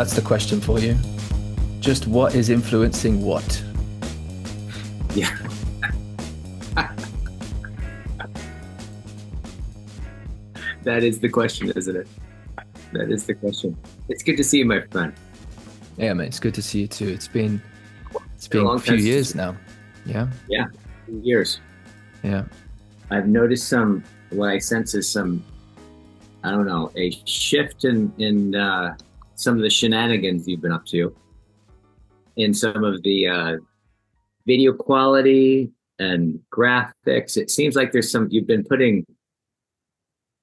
that's the question for you. Just what is influencing what? Yeah. That is the question, isn't it? That is the question. It's good to see you, my friend. Yeah, man, it's good to see you too. It's been a few years now. Yeah. Yeah. Years. Yeah. I've noticed some, what I sense is some, I don't know, a shift in some of the shenanigans you've been up to, in some of the video quality and graphics. It seems like there's some, you've been putting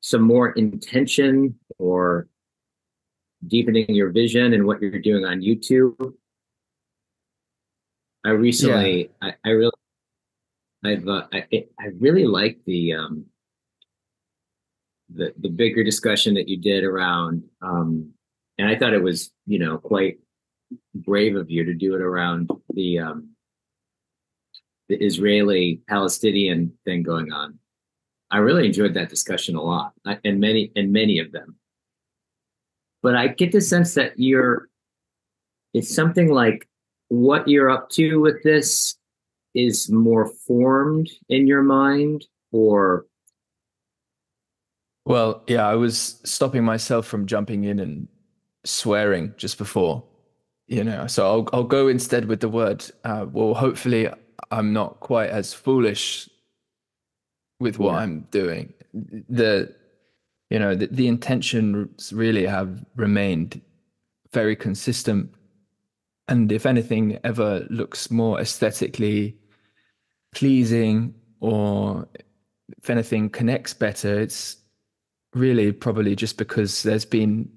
some more intention or deepening your vision and what you're doing on YouTube. I recently, yeah. I really like the bigger discussion that you did around, and I thought it was, you know, quite brave of you to do it around the Israeli-Palestinian thing going on. I really enjoyed that discussion a lot, and many of them. But I get the sense that it's something like what you're up to with this is more formed in your mind, or. Well, yeah, I was stopping myself from jumping in and swearing just before, you know, so I'll go instead with the word. Well, hopefully I'm not quite as foolish with what, yeah, I'm doing. The intentions really have remained very consistent, and if anything ever looks more aesthetically pleasing, or if anything connects better, it's really probably just because there's been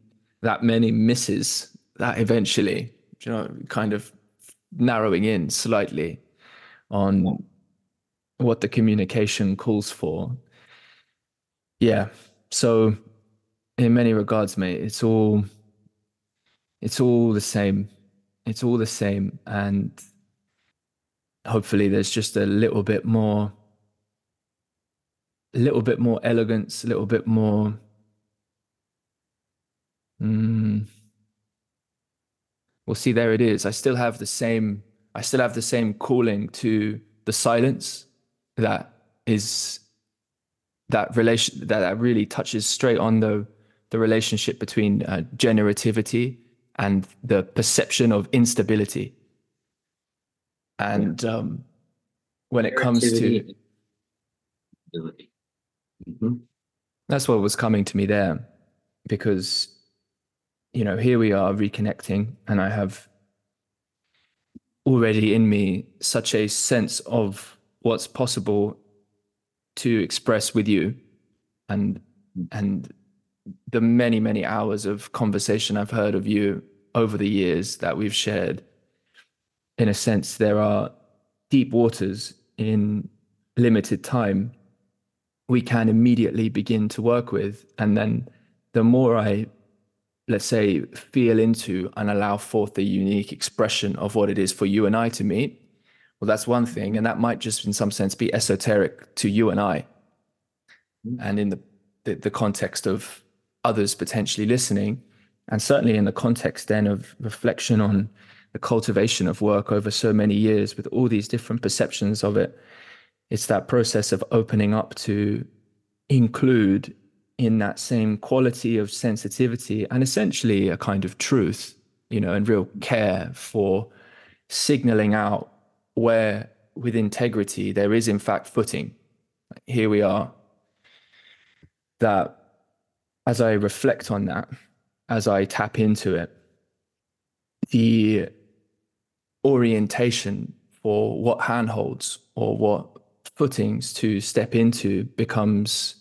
that many misses that eventually, you know, kind of narrowing in slightly on, yeah, what the communication calls for. Yeah. So in many regards, mate, it's all the same. It's all the same. And hopefully there's just a little bit more elegance, a little bit more, well, see, there it is. I still have the same calling to the silence. That really touches straight on the relationship between generativity and the perception of instability. And yeah, when it comes to, mm-hmm, that's what was coming to me there, because, you know, here we are reconnecting, and I have already in me such a sense of what's possible to express with you, and the many, many hours of conversation I've heard of you over the years that we've shared. In a sense, there are deep waters in limited time we can immediately begin to work with. And then the more I, let's say, feel into and allow forth the unique expression of what it is for you and I to meet, well, that's one thing, and that might just in some sense be esoteric to you and I, and in the context of others potentially listening, and certainly in the context then of reflection on the cultivation of work over so many years with all these different perceptions of it. It's that process of opening up to include in that same quality of sensitivity and essentially a kind of truth, you know, and real care for signaling out where with integrity there is in fact footing. Here we are. That as I reflect on that, as I tap into it, the orientation for what handholds or what footings to step into becomes,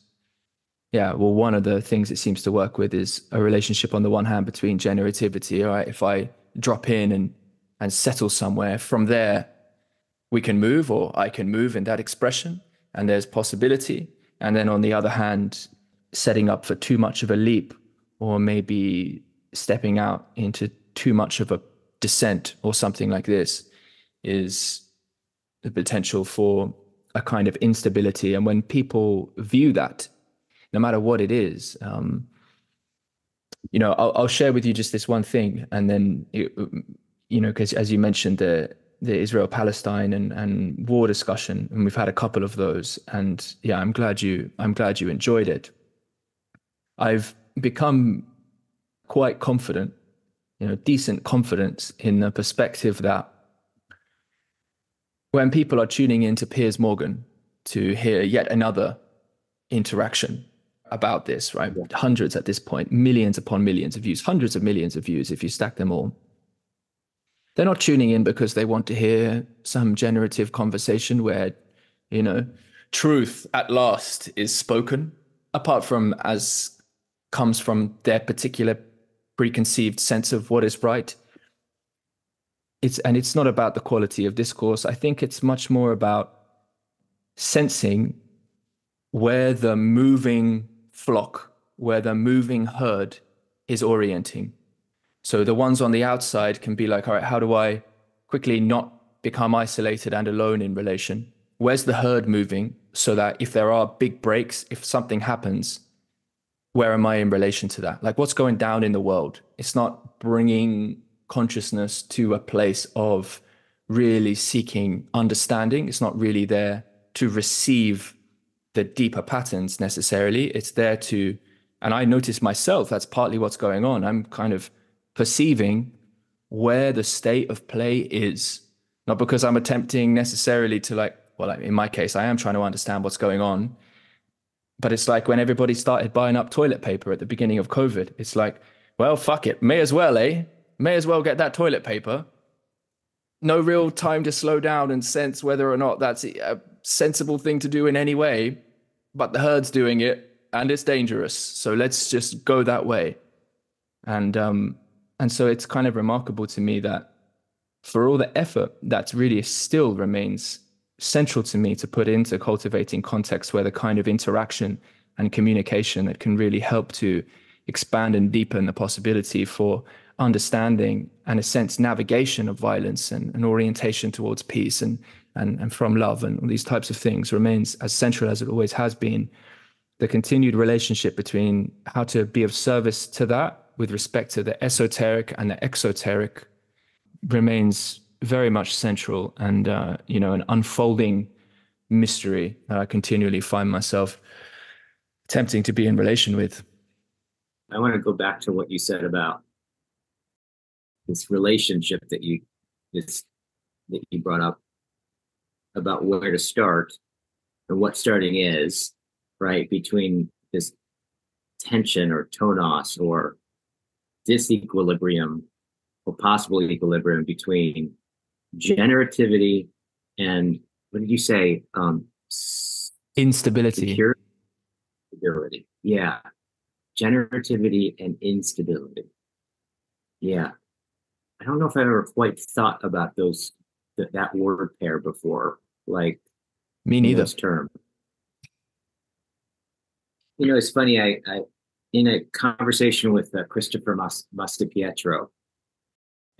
yeah, well, one of the things it seems to work with is a relationship on the one hand between generativity. All right, if I drop in and settle somewhere, from there we can move, or I can move in that expression, and there's possibility. And then on the other hand, setting up for too much of a leap, or maybe stepping out into too much of a descent or something like this, is the potential for a kind of instability. And when people view that, no matter what it is, you know, I'll share with you just this one thing, and then it, you know, because as you mentioned, the Israel-Palestine and war discussion, and we've had a couple of those. And yeah, I'm glad you enjoyed it. I've become quite confident, you know, decent confidence in the perspective that when people are tuning into Piers Morgan to hear yet another interaction about this, right? Yeah. Hundreds at this point, millions upon millions of views, hundreds of millions of views if you stack them all. They're not tuning in because they want to hear some generative conversation where, you know, truth at last is spoken, apart from as comes from their particular preconceived sense of what is right. It's not about the quality of discourse. I think it's much more about sensing where the moving flock, where the moving herd is orienting. So the ones on the outside can be like, all right, how do I quickly not become isolated and alone in relation? Where's the herd moving so that if there are big breaks, if something happens, where am I in relation to that? Like, what's going down in the world? It's not bringing consciousness to a place of really seeking understanding. It's not really there to receive the deeper patterns necessarily. It's there to, and I notice myself, that's partly what's going on. I'm kind of perceiving where the state of play is, not because I'm attempting necessarily to, like, well, in my case, I am trying to understand what's going on, but it's like when everybody started buying up toilet paper at the beginning of COVID, it's like, well, fuck it, may as well, eh? May as well get that toilet paper. No real time to slow down and sense whether or not that's a sensible thing to do in any way, but the herd's doing it and it's dangerous. So let's just go that way. And so it's kind of remarkable to me that for all the effort that really still remains central to me to put into cultivating contexts where the kind of interaction and communication that can really help to expand and deepen the possibility for understanding and a sense navigation of violence and an orientation towards peace and from love and all these types of things remains as central as it always has been. The continued relationship between how to be of service to that with respect to the esoteric and the exoteric remains very much central, and you know, an unfolding mystery that I continually find myself attempting to be in relation with. I want to go back to what you said about this relationship that you brought up about where to start and what starting is, right, between this tension or tonos or disequilibrium or possible equilibrium between generativity and, what did you say? Instability. Security. Yeah. Generativity and instability. Yeah. I don't know if I've ever quite thought about those, that word pair before. Like, me neither. This term. You know, it's funny. I in a conversation with Christopher Mastipietro,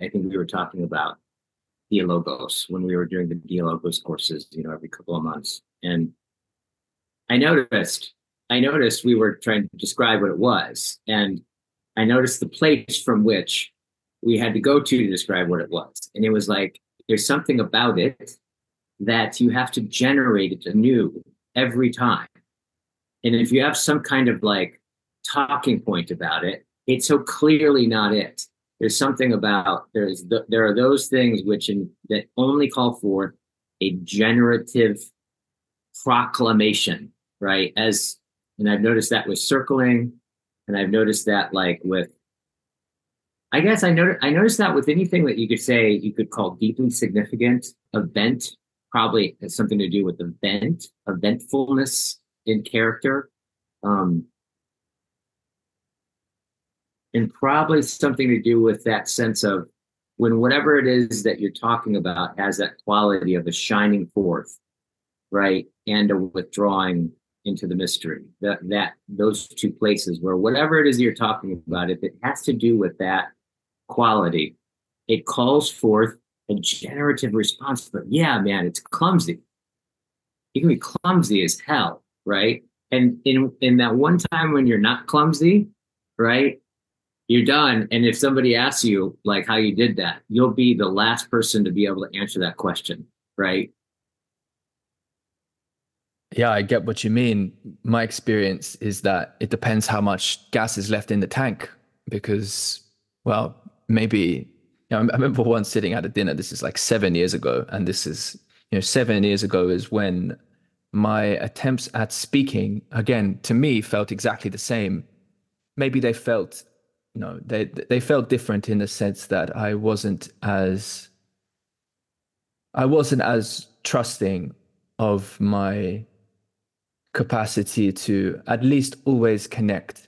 I think we were talking about Dialogos when we were doing the Dialogos courses, you know, every couple of months. And I noticed we were trying to describe what it was. And I noticed the place from which we had to go to describe what it was. And it was like, there's something about it that you have to generate it anew every time. And if you have some kind of like talking point about it, it's so clearly not it. There's something about, there are those things which that only call for a generative proclamation, right? And I've noticed that with circling, and I've noticed that like with, I guess I noticed that with anything that you could say you could call deeply significant event, probably has something to do with eventfulness in character, and probably something to do with that sense of when whatever it is that you're talking about has that quality of a shining forth, right, and a withdrawing into the mystery. That those two places where whatever it is that you're talking about, if it has to do with that quality, it calls forth a generative response. But yeah, man, it's clumsy. You can be clumsy as hell, right? And in that one time when you're not clumsy, right, you're done. And if somebody asks you like how you did that, you'll be the last person to be able to answer that question, right? Yeah, I get what you mean. My experience is that it depends how much gas is left in the tank because, well, maybe, you know, I remember once sitting at a dinner, this is like 7 years ago. And this is, you know, 7 years ago is when my attempts at speaking, again, to me felt exactly the same. Maybe they felt, you know, they felt different in the sense that I wasn't as trusting of my capacity to at least always connect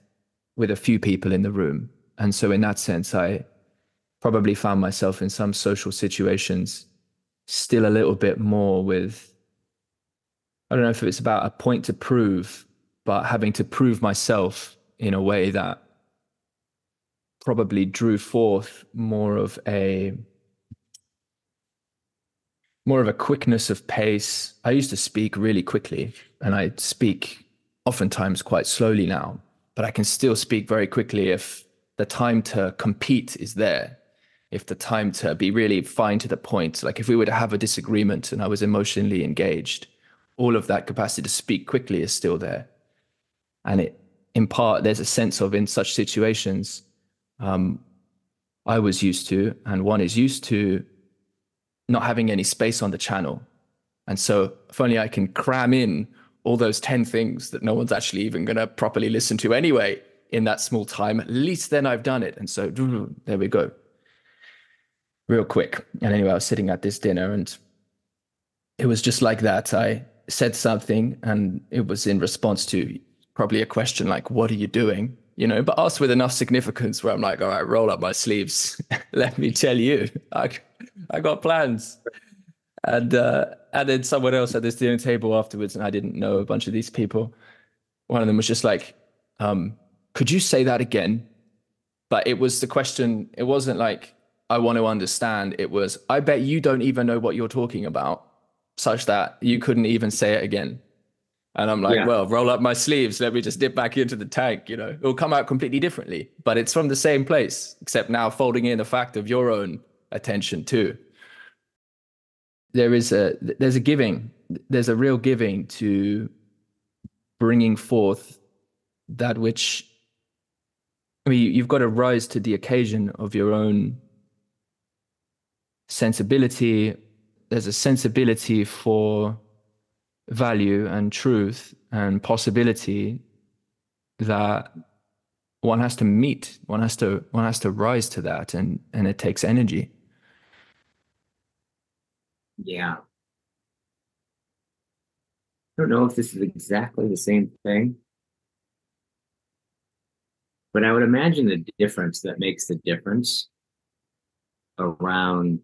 with a few people in the room. And so in that sense, I probably found myself in some social situations still a little bit more with, I don't know if it's about a point to prove, but having to prove myself in a way that probably drew forth more of a quickness of pace. I used to speak really quickly, and I speak oftentimes quite slowly now, but I can still speak very quickly if the time to compete is there, if the time to be really fine to the point, like if we were to have a disagreement and I was emotionally engaged, all of that capacity to speak quickly is still there. And it, in part, there's a sense of in such situations, I was used to, and one is used to, not having any space on the channel. And so if only I can cram in all those 10 things that no one's actually even going to properly listen to anyway in that small time, at least then I've done it. And so there we go, real quick. And anyway, I was sitting at this dinner and it was just like that. I said something and it was in response to probably a question like, what are you doing? You know, but asked with enough significance where I'm like, all right, roll up my sleeves. Let me tell you, I got plans. And then someone else at this dinner table afterwards, and I didn't know a bunch of these people. One of them was just like, could you say that again? But it was the question. It wasn't like, I want to understand. It was, I bet you don't even know what you're talking about, such that you couldn't even say it again. And I'm like, yeah. Well, roll up my sleeves. Let me just dip back into the tank. You know, it'll come out completely differently, but it's from the same place, except now folding in the fact of your own attention too. There's a giving, there's a real giving to bringing forth that which, I mean, you've got to rise to the occasion of your own sensibility. There's a sensibility for value and truth and possibility that one has to meet, one has to rise to that, and it takes energy. Yeah. I don't know if this is exactly the same thing, but I would imagine the difference that makes the difference around,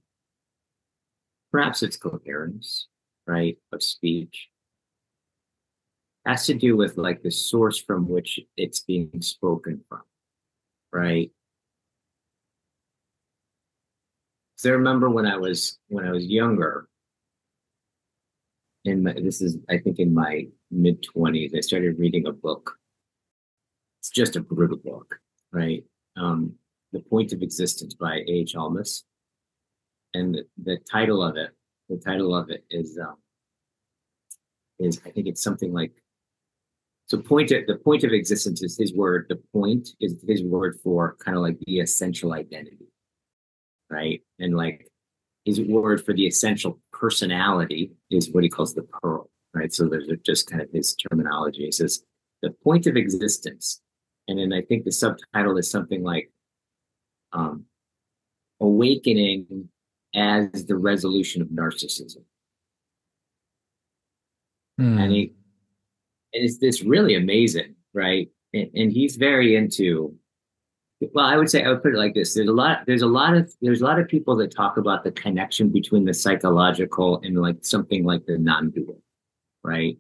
perhaps it's coherence, right, of speech, has to do with like the source from which it's being spoken from, right? So I remember when I was younger, I think in my mid-20s, I started reading a book. It's just a brutal book, right? The Point of Existence by A.H. Almas, and the title of it is I think it's something like, so the point of existence is his word. The point is his word for kind of like the essential identity, right? And like his word for the essential personality is what he calls the pearl, right? So those are just kind of his terminology. He says the point of existence. And then I think the subtitle is something like awakening as the resolution of narcissism. And it's this really amazing, right? And he's very into, well, I would put it like this. There's a lot of people that talk about the connection between the psychological and like something like the non-dual, right?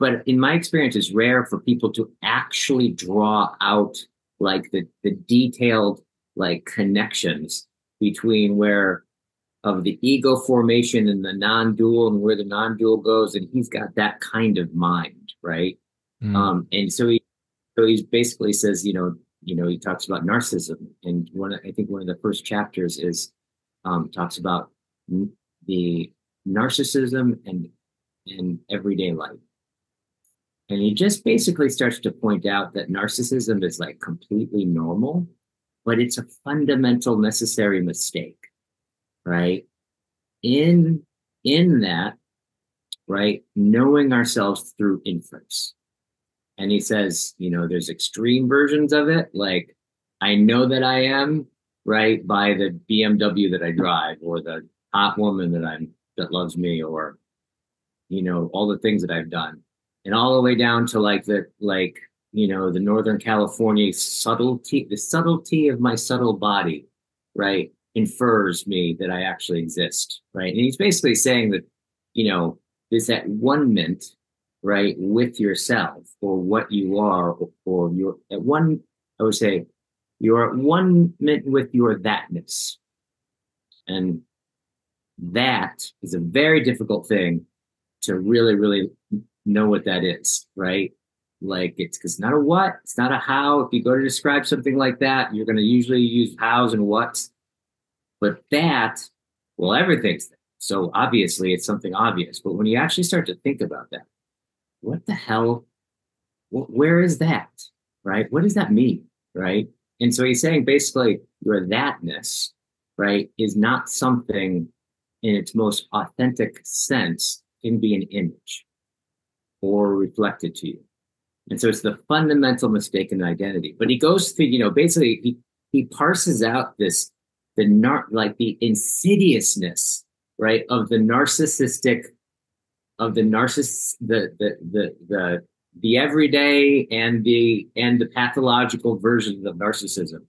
But in my experience, it's rare for people to actually draw out like the detailed like connections between where of the ego formation and the non-dual, and where the non-dual goes. And he's got that kind of mind, right? And so he basically says, you know, you know, he talks about narcissism, and I think one of the first chapters is talks about the narcissism and everyday life. And he just basically starts to point out that narcissism is like completely normal, but it's a fundamental necessary mistake, right? In that, right, knowing ourselves through inference. And he says, you know, there's extreme versions of it. Like, I know that I am, right, by the BMW that I drive, or the hot woman that loves me, or, you know, all the things that I've done. And all the way down to like, you know, the Northern California subtlety, the subtlety of my subtle body, right, infers me that I actually exist, right? And he's basically saying that, you know, this at one mint, right, with yourself, or what you are, or you're at one, I would say, you're at one mint with your thatness. And that is a very difficult thing to really, really know what that is, right? Like, it's not a what, it's not a how. If you go to describe something like that, you're going to usually use hows and whats. But that, well, everything's that. So obviously it's something obvious. But when you actually start to think about that, what the hell, where is that, right? What does that mean, right? And so he's saying basically your thatness, right, is not something in its most authentic sense can be an image or reflected to you. And so it's the fundamental mistake in identity. But he goes through, you know, basically he parses out this, the insidiousness, right, of the narcissistic, of the narcissist, the everyday and the pathological versions of narcissism.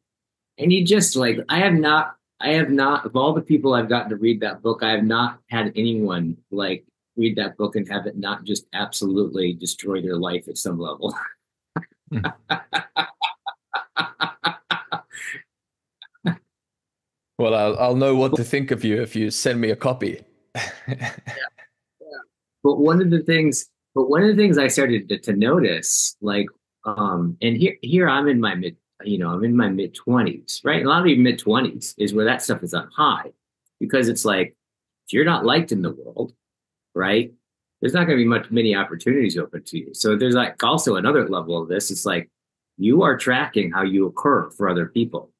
And you just like, I have not, of all the people I've gotten to read that book, I have not had anyone like read that book and have it not just absolutely destroy their life at some level. Well, I'll know what to think of you if you send me a copy. Yeah. But one of the things I started to notice, like, and here I'm in my mid-20s, right? A lot of you mid-20s is where that stuff is on high, because it's like, if you're not liked in the world, right, there's not going to be many opportunities open to you. So there's like also another level of this. It's like you are tracking how you occur for other people,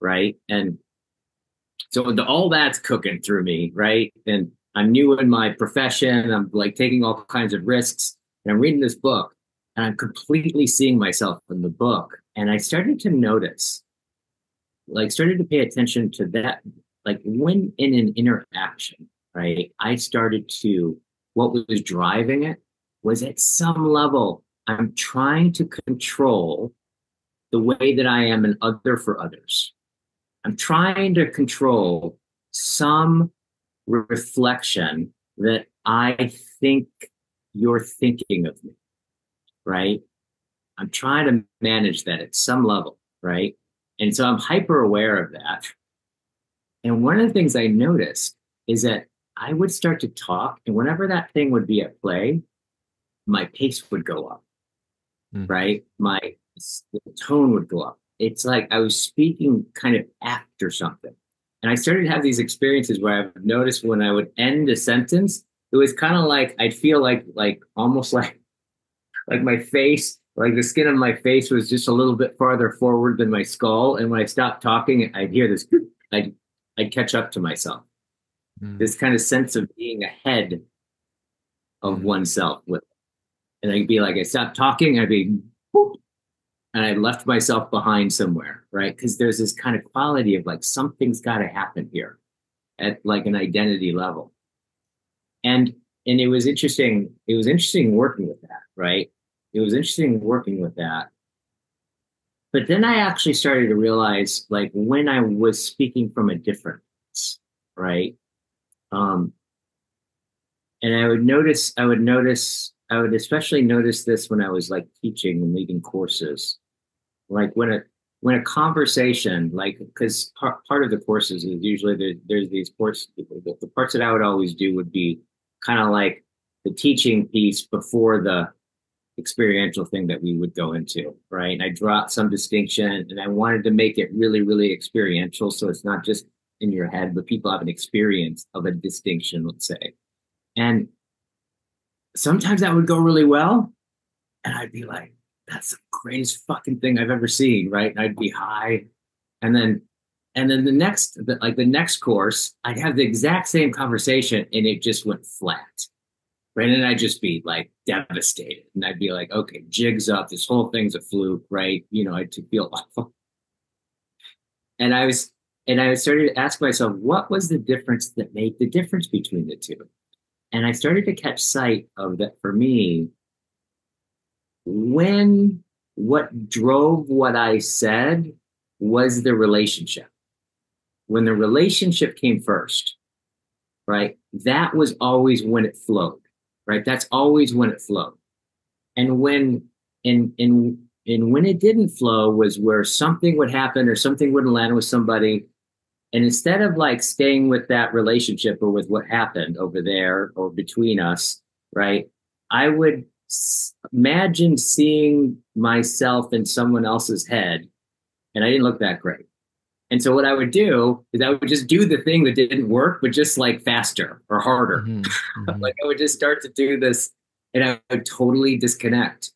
right? And so all that's cooking through me, right? And I'm new in my profession. I'm like taking all kinds of risks, and I'm reading this book, and I'm completely seeing myself in the book. And I started to notice, like, started to pay attention to that, like when in an interaction, right, I started to, what was driving it was at some level, I'm trying to control the way that I am an other for others. I'm trying to control some reflection that I think you're thinking of me, right? I'm trying to manage that at some level, right? And so I'm hyper aware of that. And one of the things I noticed is that I would start to talk, and whenever that thing would be at play, my pace would go up, right? My tone would go up. It's like I was speaking kind of after something. And I started to have these experiences where I've noticed when I would end a sentence, it was kind of like, I'd feel like almost like my face, like the skin on my face was just a little bit farther forward than my skull. And when I stopped talking, I'd hear this, I'd catch up to myself. This kind of sense of being ahead of oneself. And I'd be like, I stopped talking, and I'd be, whoop, and I left myself behind somewhere, right? Because there's this kind of quality of like, something's got to happen here at like an identity level. And it was interesting. It was interesting working with that, right? It was interesting working with that. But then I actually started to realize, like, when I was speaking from a different place, right? And I would especially notice this when I was like teaching and leading courses, like when a conversation, like, because part of the courses is usually there's these parts, the parts that I would always do would be kind of like the teaching piece before the experiential thing that we would go into, right? And I dropped some distinction and I wanted to make it really, really experiential. So it's not just in your head, but people have an experience of a distinction, let's say. And sometimes that would go really well. And I'd be like, that's the greatest fucking thing I've ever seen, right? And I'd be high. And then the next course, I'd have the exact same conversation and it just went flat. Right. And I'd just be like devastated. And I'd be like, okay, jig's up. This whole thing's a fluke, right? You know, I'd feel awful. And I started to ask myself, what was the difference that made the difference between the two? And I started to catch sight of that for me, when what drove what I said was the relationship. When the relationship came first, right? That was always when it flowed. Right. That's always when it flowed. And when it didn't flow was where something would happen or something wouldn't land with somebody. And instead of like staying with that relationship or with what happened over there or between us, right, I would imagine seeing myself in someone else's head. And I didn't look that great. And so what I would do is I would just do the thing that didn't work, but just like faster or harder. Mm-hmm. Like I would just start to do this and I would totally disconnect.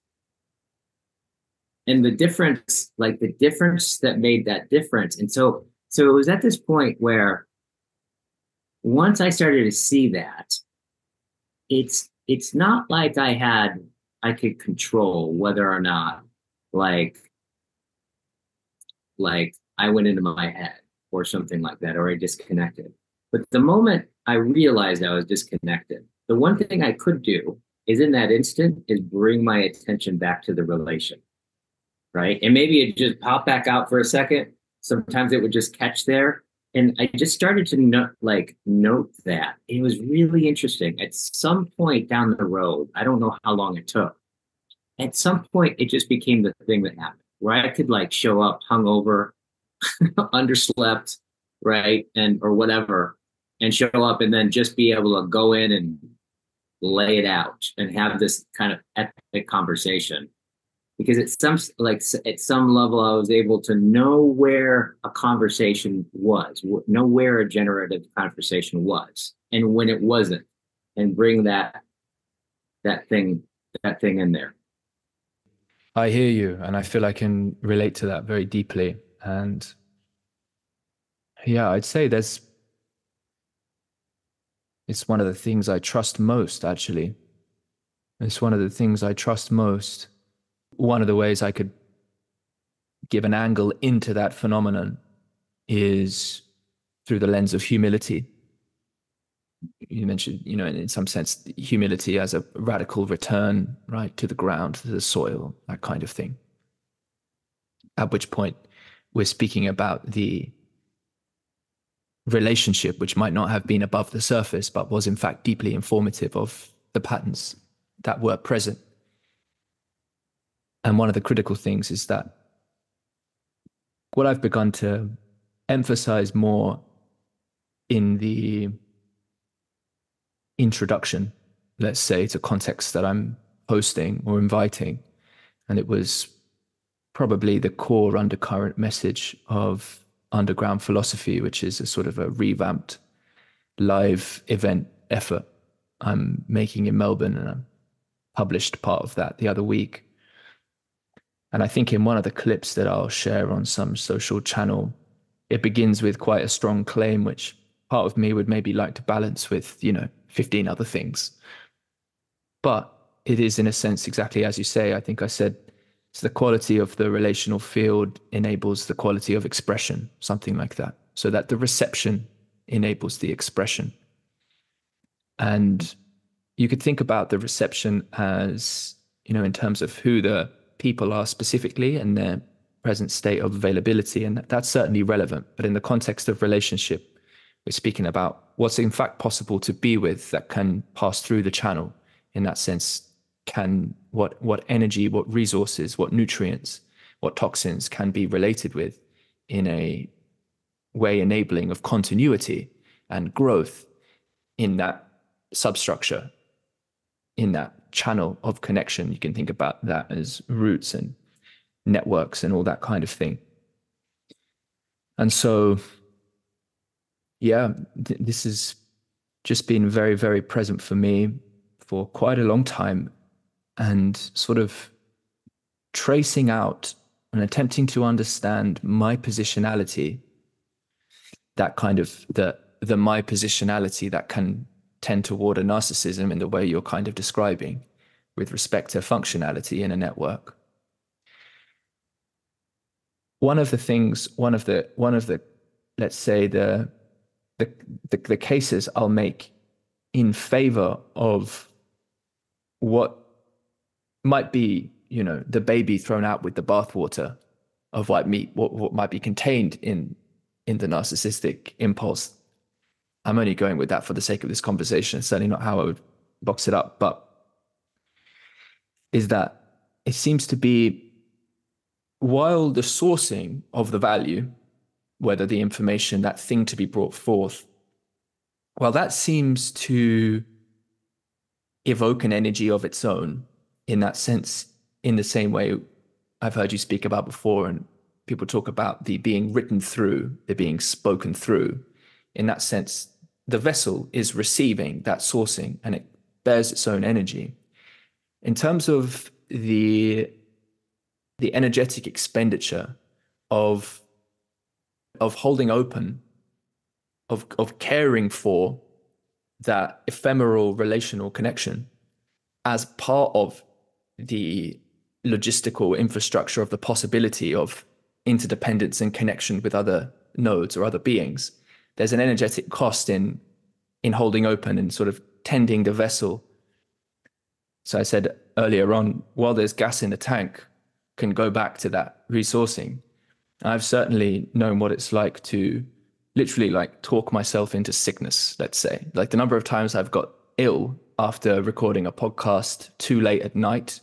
And the difference, like the difference that made that difference. And so it was at this point where once I started to see that, it's not like I could control whether or not like I went into my head or something like that, or I disconnected. But the moment I realized I was disconnected, the one thing I could do is in that instant is bring my attention back to the relation, right? And maybe it just popped back out for a second. Sometimes it would just catch there. And I just started to note that. It was really interesting. At some point down the road, I don't know how long it took. At some point, it just became the thing that happened, where I could like show up hungover, underslept, right, and or whatever, and show up and then just be able to go in and lay it out and have this kind of epic conversation. Because at some level I was able to know where a conversation was, know where a generative conversation was and when it wasn't, and bring that thing in there. I hear you, and I feel I can relate to that very deeply. And yeah, I'd say it's one of the things I trust most, actually. It's one of the things I trust most. One of the ways I could give an angle into that phenomenon is through the lens of humility. You mentioned, you know, in some sense, humility as a radical return, right, to the ground, to the soil, that kind of thing. At which point, we're speaking about the relationship, which might not have been above the surface, but was in fact deeply informative of the patterns that were present. And one of the critical things is that what I've begun to emphasize more in the introduction, let's say, to contexts that I'm hosting or inviting, and it was probably the core undercurrent message of Underground Philosophy, which is a sort of a revamped live event effort I'm making in Melbourne, and I published part of that the other week. And I think in one of the clips that I'll share on some social channel, it begins with quite a strong claim, which part of me would maybe like to balance with, you know, 15 other things. But it is, in a sense, exactly as you say. I think I said, so the quality of the relational field enables the quality of expression, something like that. So that the reception enables the expression. And you could think about the reception as, you know, in terms of who the people are specifically and their present state of availability. And that's certainly relevant. But in the context of relationship, we're speaking about what's in fact possible to be with that can pass through the channel in that sense. Can what energy, what resources, what nutrients, what toxins can be related with in a way enabling of continuity and growth in that substructure, in that channel of connection. You can think about that as roots and networks and all that kind of thing. And so, yeah, this has just been very, very present for me for quite a long time, and sort of tracing out and attempting to understand my positionality, that kind of the my positionality that can tend toward a narcissism in the way you're kind of describing with respect to functionality in a network. One of the let's say the cases I'll make in favor of what might be, you know, the baby thrown out with the bathwater of what might be contained in the narcissistic impulse. I'm only going with that for the sake of this conversation. It's certainly not how I would box it up, but is that it seems to be, while the sourcing of the value, whether the information, that thing to be brought forth, while that seems to evoke an energy of its own in that sense, in the same way I've heard you speak about before, and people talk about the being written through, the being spoken through. In that sense, the vessel is receiving that sourcing and it bears its own energy. In terms of the energetic expenditure of holding open, of caring for that ephemeral relational connection as part of the logistical infrastructure of the possibility of interdependence and connection with other nodes or other beings, there's an energetic cost in holding open and sort of tending the vessel. So I said earlier on, while there's gas in the tank, can go back to that resourcing. I've certainly known what it's like to literally like talk myself into sickness, let's say. Like the number of times I've got ill after recording a podcast too late at night,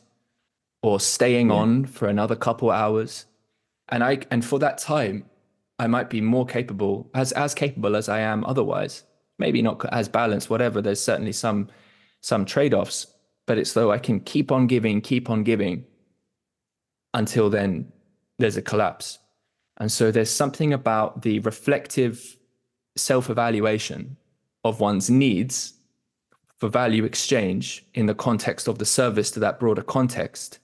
or staying on for another couple hours. And for that time, I might be more capable, as capable as I am otherwise, maybe not as balanced, whatever. There's certainly some trade-offs, but it's though I can keep on giving until then there's a collapse. And so there's something about the reflective self-evaluation of one's needs for value exchange in the context of the service to that broader context,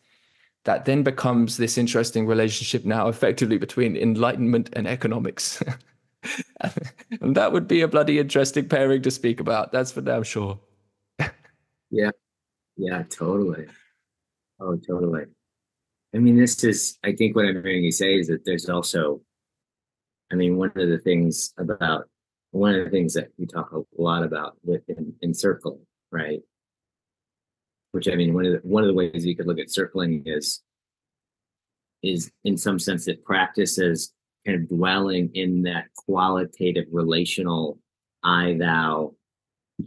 that then becomes this interesting relationship now effectively between enlightenment and economics. And that would be a bloody interesting pairing to speak about. That's for damn sure. Yeah, totally. Oh, totally. I mean, this is, I think what I'm hearing you say is that there's also, I mean, one of the things that we talk a lot about in circling, right? Which, I mean, one of the ways you could look at circling is in some sense that practices kind of dwelling in that qualitative relational I thou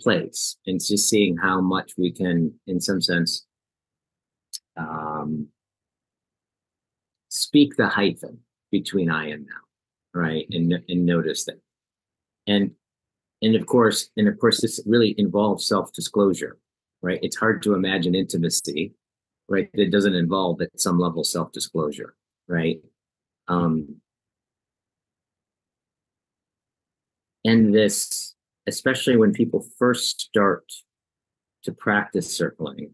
place, and just seeing how much we can, in some sense, speak the hyphen between I and thou, right? And notice that, and of course, this really involves self-disclosure. Right, it's hard to imagine intimacy, right, that doesn't involve at some level self-disclosure, right? And this, especially when people first start to practice circling,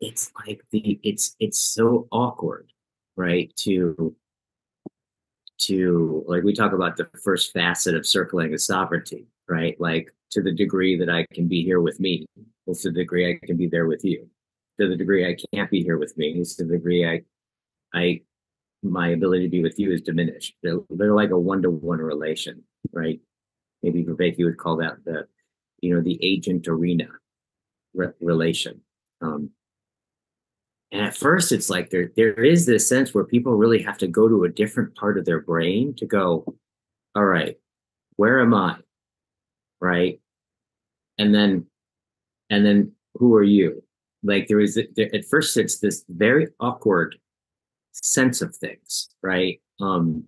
it's like it's so awkward, right? To like, we talk about the first facet of circling is sovereignty, right? Like, to the degree that I can be here with me, it's to the degree I can be there with you. To the degree I can't be here with me, it's to the degree I my ability to be with you is diminished. They're like a one-to-one relation, right? Maybe Viveki would call that the agent arena relation. And at first, it's like there is this sense where people really have to go to a different part of their brain to go, all right, where am I? Right, and then who are you? Like at first it's this very awkward sense of things, right? And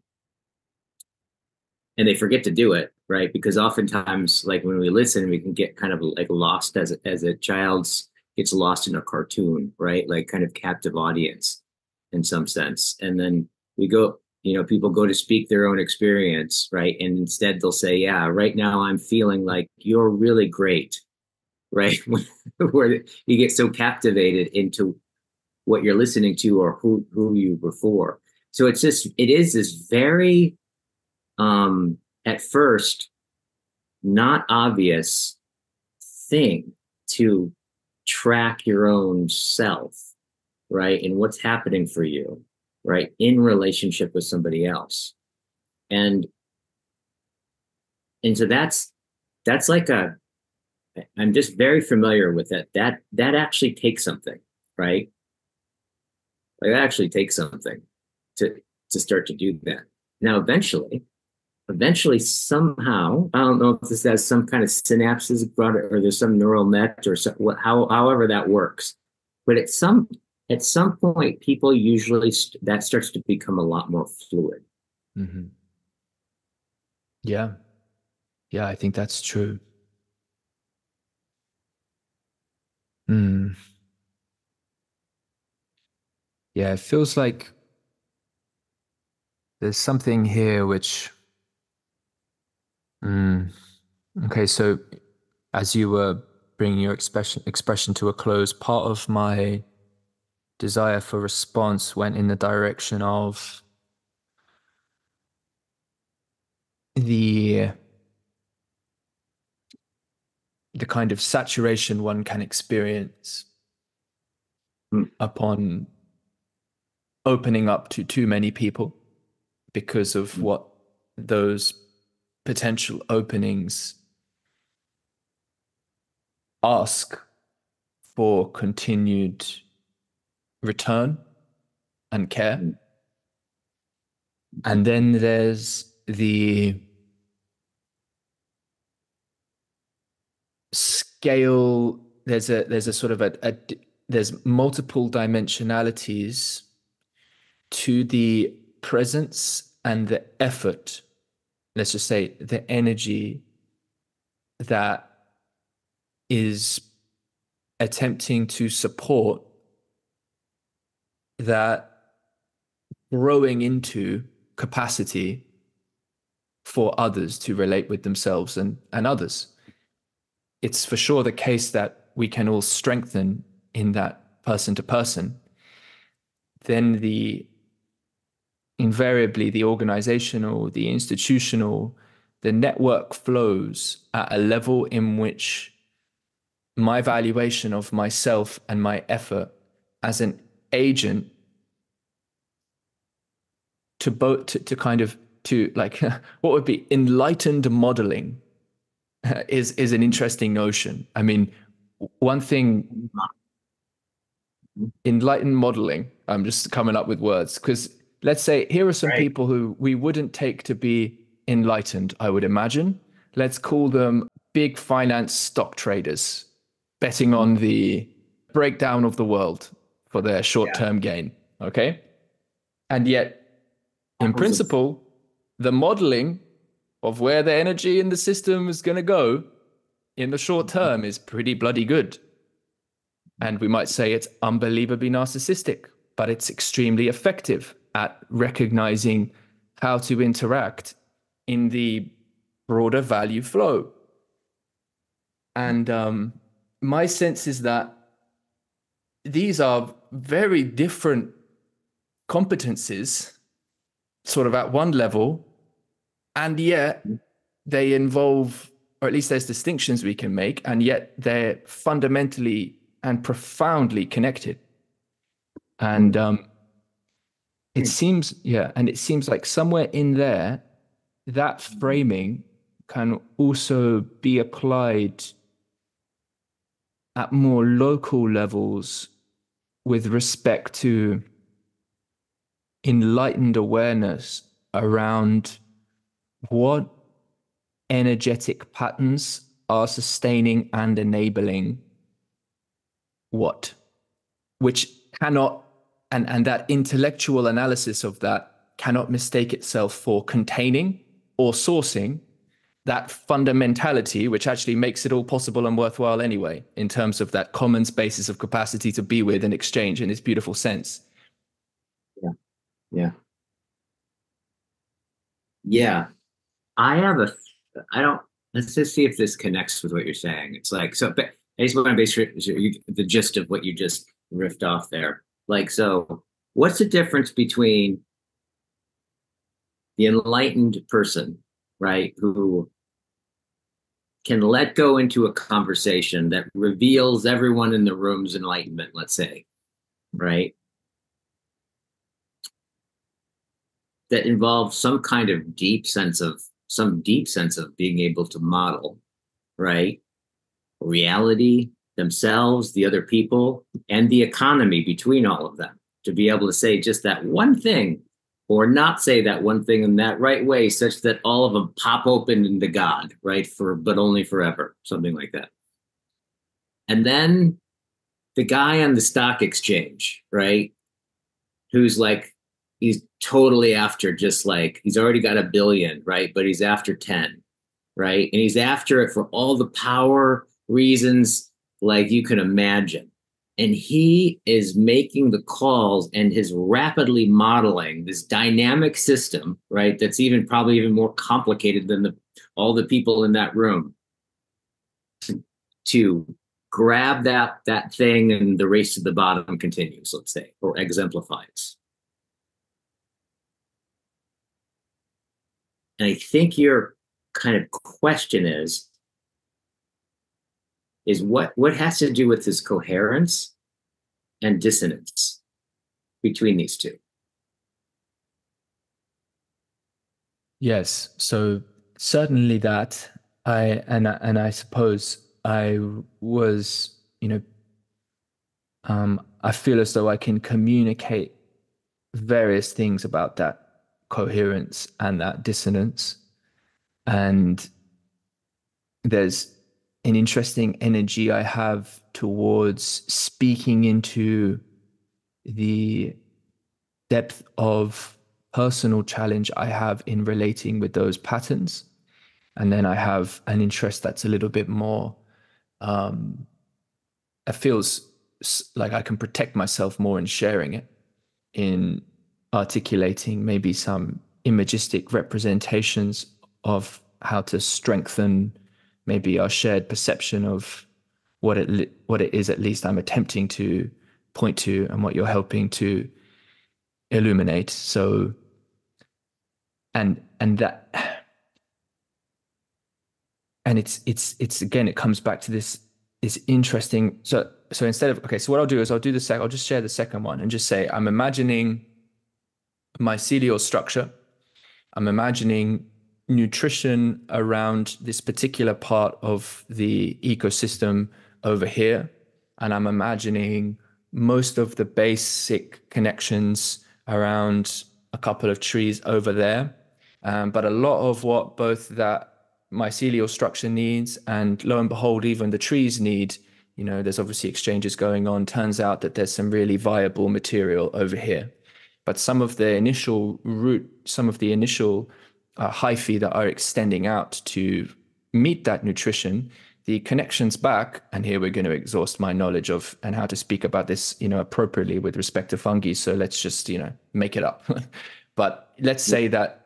they forget to do it, right? Because oftentimes, like when we listen, we can get kind of like lost as a child's gets lost in a cartoon, right? Like kind of captive audience in some sense. And then we go, you know, people go to speak their own experience, right? And instead they'll say, yeah, right now I'm feeling like you're really great, right? Where you get so captivated into what you're listening to or who you were for. So it's just, it is this very, at first, not obvious thing to track your own self, right? And what's happening for you, right? In relationship with somebody else. And so that's like a, I'm just very familiar with it. That actually takes something, right? Like that actually takes something to start to do that. Now, eventually somehow, I don't know if this has some kind of synapses or there's some neural net or some, however that works. But at some point, people usually, that starts to become a lot more fluid. Mm-hmm. Yeah. Yeah, I think that's true. Mm. Yeah, it feels like there's something here which... Mm. Okay, so as you were bringing your expression to a close, part of my desire for response went in the direction of the kind of saturation one can experience upon opening up to too many people because of what those potential openings ask for continued return and care. And then there's the scale, there's a sort of a there's multiple dimensionalities to the presence and the effort, let's just say the energy that is attempting to support that growing into capacity for others to relate with themselves and others. It's for sure the case that we can all strengthen in that person to person. Then invariably, the organizational, the institutional, the network flows at a level in which my valuation of myself and my effort as an agent to both to kind of to like what would be enlightened modeling is an interesting notion. I mean, one thing, enlightened modeling. I'm just coming up with words because. Let's say here are some people who we wouldn't take to be enlightened, I would imagine. Let's call them big finance stock traders, betting on the breakdown of the world for their short-term gain, okay? And yet, in principle, the modeling of where the energy in the system is going to go in the short term is pretty bloody good. And we might say it's unbelievably narcissistic, but it's extremely effective at recognizing how to interact in the broader value flow. And my sense is that these are very different competencies, sort of at one level, and yet they involve, or at least there's distinctions we can make, and yet they're fundamentally and profoundly connected. And it seems like somewhere in there, that framing can also be applied at more local levels with respect to enlightened awareness around what energetic patterns are sustaining and enabling what, which cannot. And that intellectual analysis of that cannot mistake itself for containing or sourcing, that fundamentality, which actually makes it all possible and worthwhile anyway, in terms of that common basis of capacity to be with and exchange in its beautiful sense. Yeah. Yeah. Yeah. I have a, let's just see if this connects with what you're saying. It's like, so, but I just want to base the gist of what you just riffed off there. Like, so what's the difference between the enlightened person, right, who can let go into a conversation that reveals everyone in the room's enlightenment, let's say, right? That involves some kind of deep sense of, being able to model, right? Reality, themselves, the other people, and the economy between all of them, to be able to say just that one thing, or not say that one thing in that right way, such that all of them pop open into God, right? But only forever, something like that. And then the guy on the stock exchange, right? Who's like, he's totally after just like, he's already got $1 billion, right? But he's after 10, right? And he's after it for all the power reasons like you can imagine. And he is making the calls and is rapidly modeling this dynamic system, right? That's even probably even more complicated than all the people in that room to grab that thing, and the race to the bottom continues, let's say, or exemplifies. And I think your kind of question is what has to do with this coherence and dissonance between these two? Yes, so certainly that I suppose I was, I feel as though I can communicate various things about that coherence and that dissonance, and there's an interesting energy I have towards speaking into the depth of personal challenge I have in relating with those patterns. And then I have an interest that's a little bit more, it feels like I can protect myself more in sharing it, in articulating maybe some imagistic representations of how to strengthen maybe our shared perception of what it is, at least I'm attempting to point to, and what you're helping to illuminate. So, and it's again, it comes back to this interesting. So instead of, okay, so what I'll do is I'll just share the second one and just say, I'm imagining mycelial structure. I'm imagining nutrition around this particular part of the ecosystem over here, and I'm imagining most of the basic connections around a couple of trees over there, but a lot of what both that mycelial structure needs and lo and behold even the trees need, there's obviously exchanges going on, turns out that there's some really viable material over here, but some of the initial hyphae that are extending out to meet that nutrition, the connections back, and here we're going to exhaust my knowledge of and how to speak about this appropriately with respect to fungi, so let's just make it up but let's say that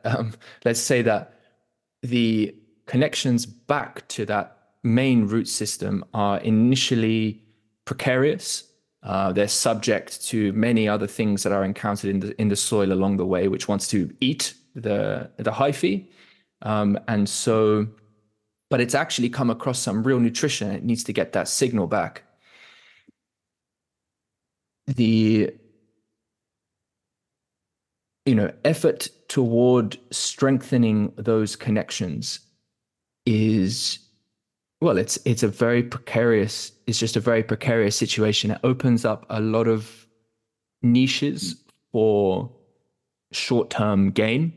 the connections back to that main root system are initially precarious. They're subject to many other things that are encountered in the soil along the way, which wants to eat the hyphae, and so, but it's actually come across some real nutrition. It needs to get that signal back. The effort toward strengthening those connections is, well, it's just a very precarious situation. It opens up a lot of niches for short-term gain.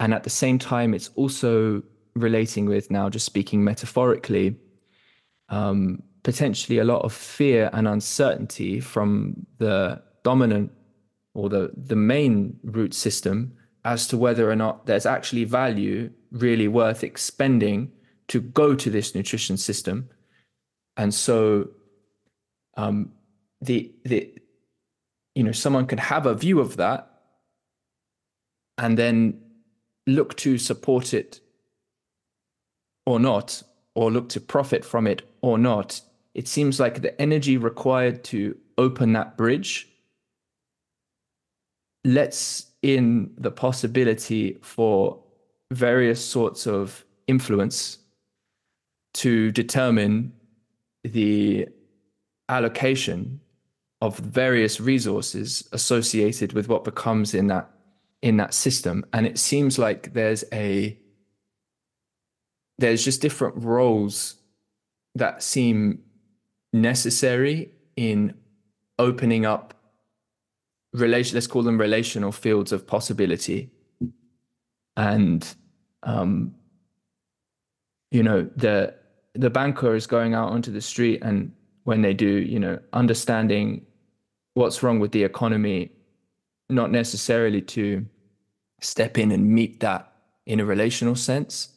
And at the same time, it's also relating with, now just speaking metaphorically, potentially a lot of fear and uncertainty from the dominant or the main root system as to whether or not there's actually value really worth expending to go to this nutrition system. And so someone could have a view of that and then look to support it or not, or look to profit from it or not. It seems like the energy required to open that bridge lets in the possibility for various sorts of influence to determine the allocation of various resources associated with what becomes in that system. And it seems like there's just different roles that seem necessary in opening up let's call them relational fields of possibility. And the banker is going out onto the street, and when they do, understanding what's wrong with the economy, not necessarily to step in and meet that in a relational sense,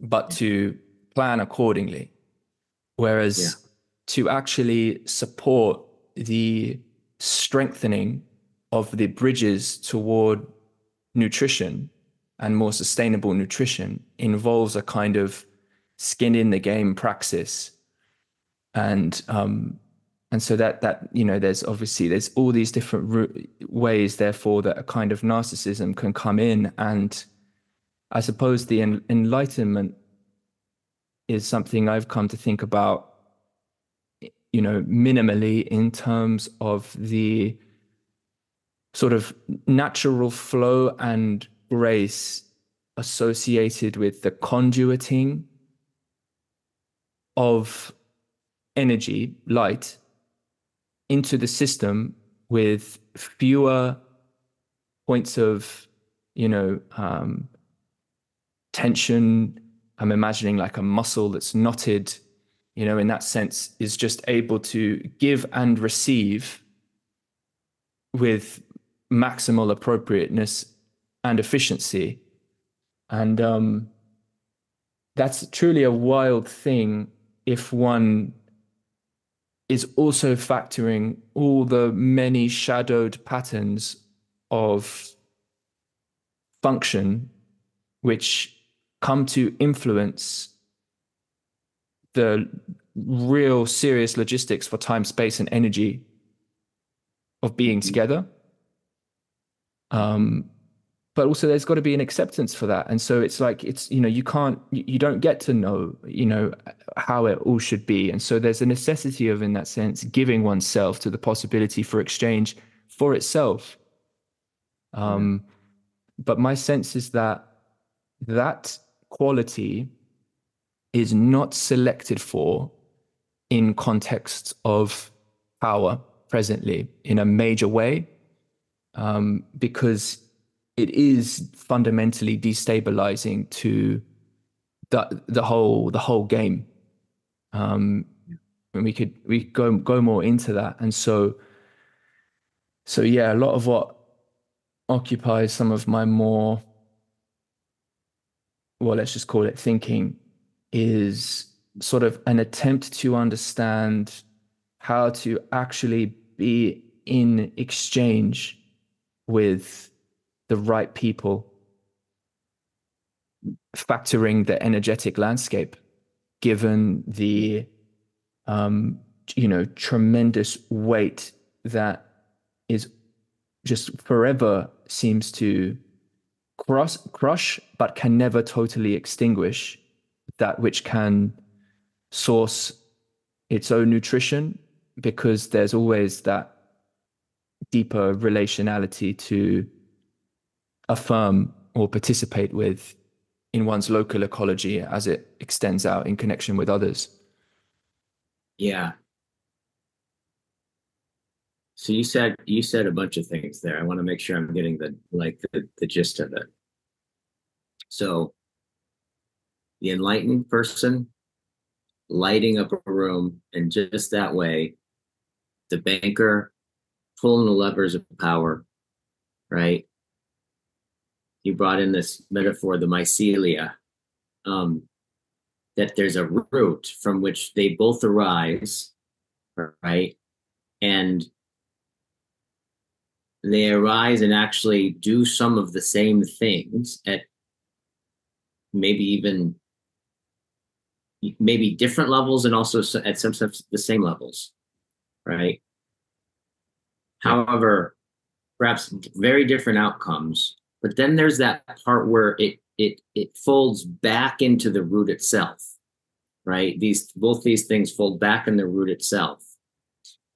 but to plan accordingly. Whereas to actually support the strengthening of the bridges toward nutrition and more sustainable nutrition involves a kind of skin in the game praxis. And so that there's all these different ways, therefore, that a kind of narcissism can come in. And I suppose the enlightenment is something I've come to think about, minimally, in terms of the sort of natural flow and grace associated with the conduiting of energy, light, into the system with fewer points of, tension. I'm imagining like a muscle that's knotted, in that sense, is just able to give and receive with maximal appropriateness and efficiency. And that's truly a wild thing if one is also factoring all the many shadowed patterns of function which come to influence the real serious logistics for time, space, and energy of being together. But also there's got to be an acceptance for that. And so it's like, you don't get to know, how it all should be. And so there's a necessity of, in that sense, giving oneself to the possibility for exchange for itself. But my sense is that quality is not selected for in contexts of power presently in a major way, because it is fundamentally destabilizing to the whole game. And we could go more into that. And so, a lot of what occupies some of my more, let's just call it thinking, is sort of an attempt to understand how to actually be in exchange with the right people, factoring the energetic landscape, given the, tremendous weight that is just forever seems to crush, but can never totally extinguish that which can source its own nutrition, because there's always that deeper relationality to affirm or participate with in one's local ecology as it extends out in connection with others. Yeah. So you said a bunch of things there. I want to make sure I'm getting the gist of it. So the enlightened person lighting up a room, and just that way, the banker pulling the levers of power, right? you brought in this metaphor, the mycelia, that there's a root from which they both arise, right? And they arise and actually do some of the same things at maybe even maybe different levels, and also at some stuff the same levels, right? However, perhaps very different outcomes. But then there's that part where it folds back into the root itself, right? Both these things fold back in the root itself.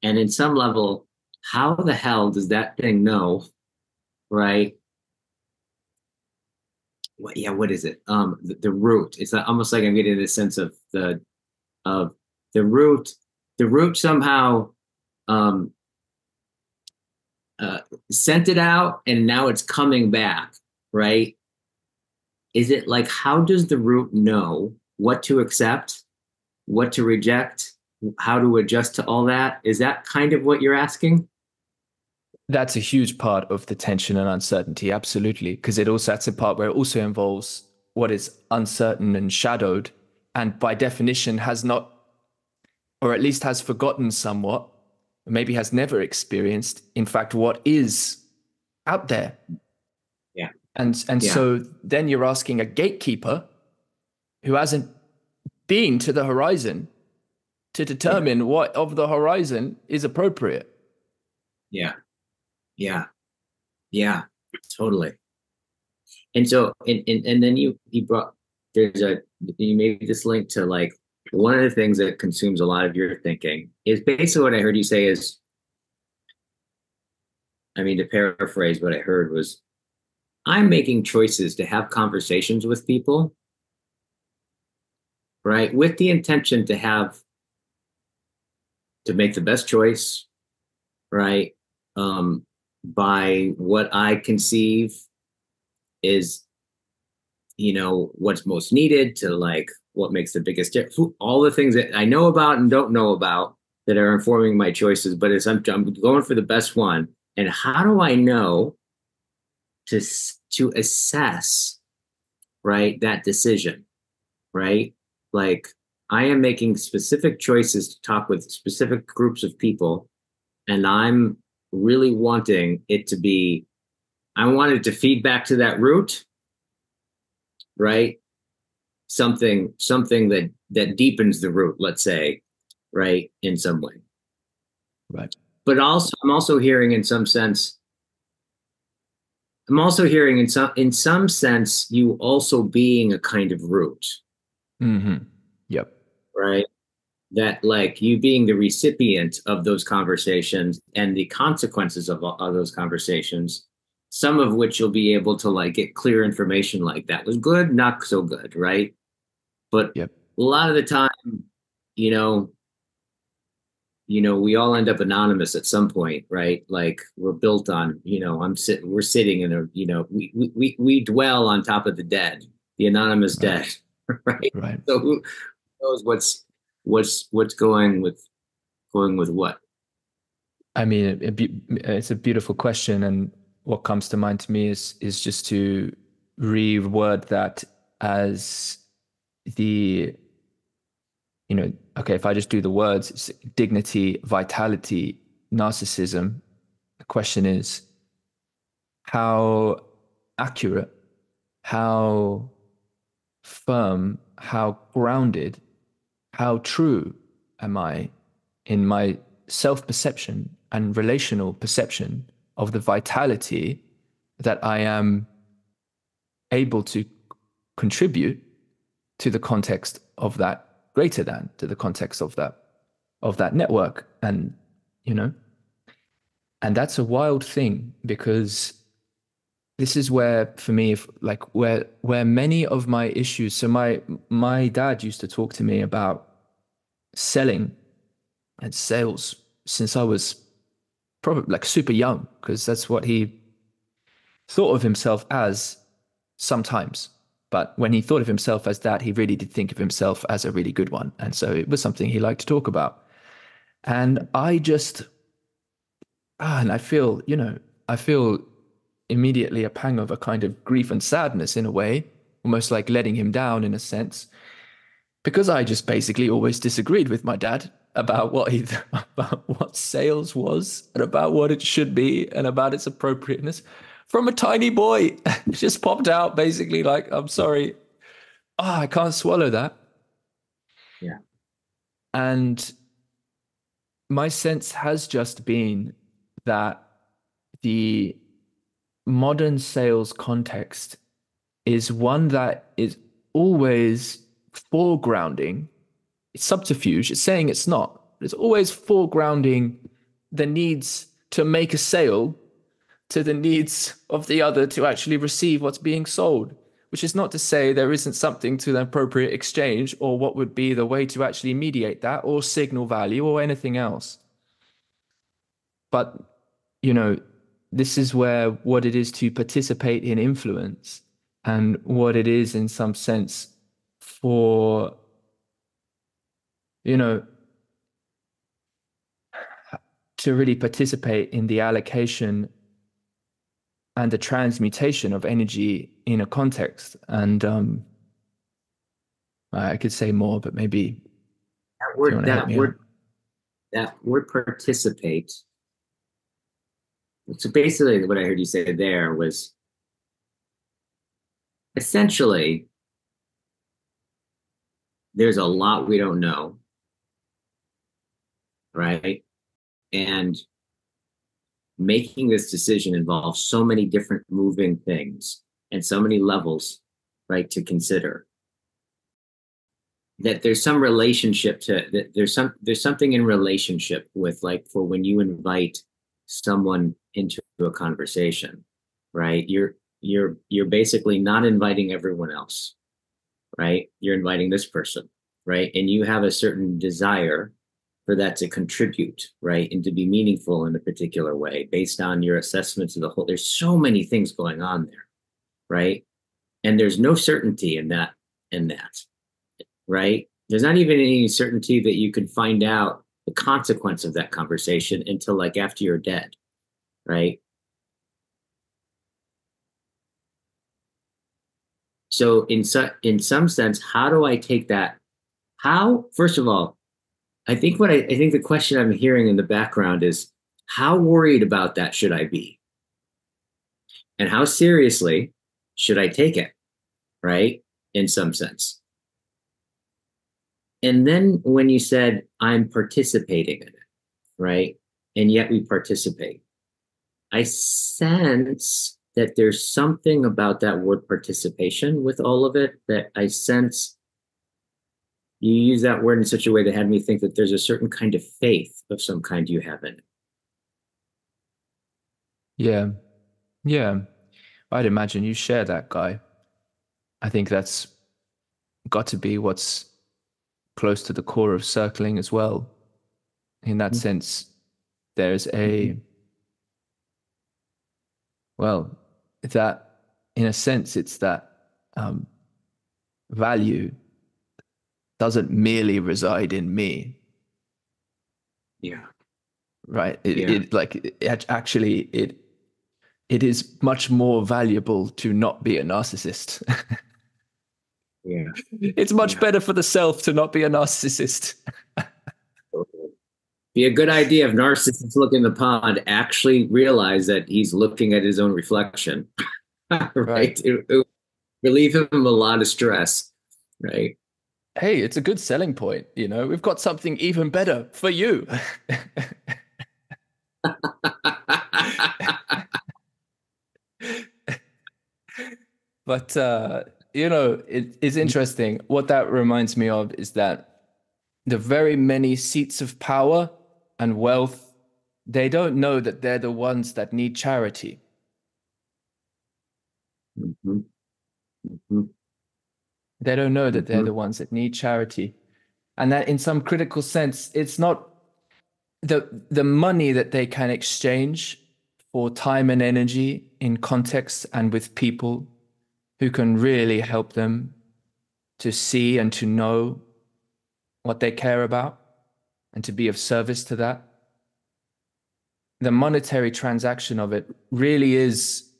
And in some level, how the hell does that thing know, right? What is it? The root. It's almost like I'm getting this sense of the root. The root somehow sent it out, and now it's coming back, right? Is it like, how does the root know what to accept, what to reject, how to adjust to all that? Is that kind of what you're asking? That's a huge part of the tension and uncertainty, absolutely, because that's a part where it also involves what is uncertain and shadowed, and by definition has not, or at least has forgotten somewhat, maybe has never experienced, in fact, what is out there. Yeah. And so then you're asking a gatekeeper who hasn't been to the horizon to determine what of the horizon is appropriate. Yeah. Yeah. Yeah, totally. And so, and then you brought, you made this link to, like, one of the things that consumes a lot of your thinking is basically what I heard you say is, I mean, to paraphrase what I heard was, I'm making choices to have conversations with people, right? With the intention to make the best choice, right? By what I conceive is, you know, what's most needed to, like, what makes the biggest difference, all the things that I know about and don't know about that are informing my choices, but I'm going for the best one. And how do I know to assess, right, that decision, right? Like, I am making specific choices to talk with specific groups of people, and I'm really wanting it to be, I want it to feed back to that root, right? Something that deepens the root, let's say, right, in some way. Right. But also, I'm also hearing in some sense, you also being a kind of root. Mm-hmm. Yep. Right. That, like, you being the recipient of those conversations and the consequences of those conversations, some of which you'll be able to, like, get clear information, like, that was good, not so good, right? But a lot of the time, you know, we all end up anonymous at some point, right? Like, we're built on, we're sitting in a, we dwell on top of the dead, the anonymous dead, right? Right. So who knows what's going with what? I mean, it's a beautiful question, and what comes to mind to me is just to reword that as the, okay, if I just do the words, it's dignity, vitality, narcissism. The question is, how accurate, how firm, how grounded, how true am I in my self-perception and relational perception of the vitality that I am able to contribute to the context of that greater than, to the context of that network. And, and that's a wild thing, because this is where, for me, where many of my issues, so my dad used to talk to me about selling and sales since I was probably, like, super young, because that's what he thought of himself as sometimes. But when he thought of himself as that, he really did think of himself as a really good one. And so it was something he liked to talk about. And I feel immediately a pang of a kind of grief and sadness in a way, almost like letting him down in a sense, because I just basically always disagreed with my dad about what sales was and about what it should be and about its appropriateness from a tiny boy. It just popped out basically like, I'm sorry, I can't swallow that. Yeah. And my sense has just been that the modern sales context is one that is always foregrounding. It's subterfuge. It's saying it's not. It's always foregrounding the needs to make a sale to the needs of the other to actually receive what's being sold, which is not to say there isn't something to the appropriate exchange or what would be the way to actually mediate that or signal value or anything else. But, this is where what it is to participate in influence and what it is in some sense for... to really participate in the allocation and the transmutation of energy in a context. And I could say more, but maybe that word participate. So basically what I heard you say there was essentially there's a lot we don't know. Right? And making this decision involves so many different moving things and so many levels, right, to consider. That there's some relationship to that, there's something in relationship with, like, for when you invite someone into a conversation, right? You're basically not inviting everyone else, right? You're inviting this person, right? And you have a certain desire for that to contribute, right? And to be meaningful in a particular way based on your assessments of the whole. There's so many things going on there, right? And there's no certainty in that, right? There's not even any certainty that you can find out the consequence of that conversation until like after you're dead, right? So in some sense, how do I take that? How, first of all, I think the question I'm hearing in the background is, how worried about that should I be? And how seriously should I take it, right? In some sense. And then when you said, I'm participating in it, right? And yet we participate. I sense that there's something about that word participation with all of it that I sense. You use that word in such a way that had me think that there's a certain kind of faith of some kind you have in it. Yeah. Yeah. I'd imagine you share that, Guy. I think that's got to be what's close to the core of circling as well. In that sense, there's a, well, that in a sense, it's that value doesn't merely reside in me. Yeah. Right. It is much more valuable to not be a narcissist. Yeah. It's much better for the self to not be a narcissist. Be a good idea if narcissists look in the pond, actually realize that he's looking at his own reflection. Right. It would relieve him a lot of stress. Right. Hey, it's a good selling point, we've got something even better for you. But, it's interesting. What that reminds me of is that the very many seats of power and wealth, they don't know that they're the ones that need charity. Mm-hmm. Mm-hmm. They don't know that they're the ones that need charity. And that in some critical sense, it's not the money that they can exchange for time and energy in context and with people who can really help them to see and to know what they care about and to be of service to that. The monetary transaction of it really is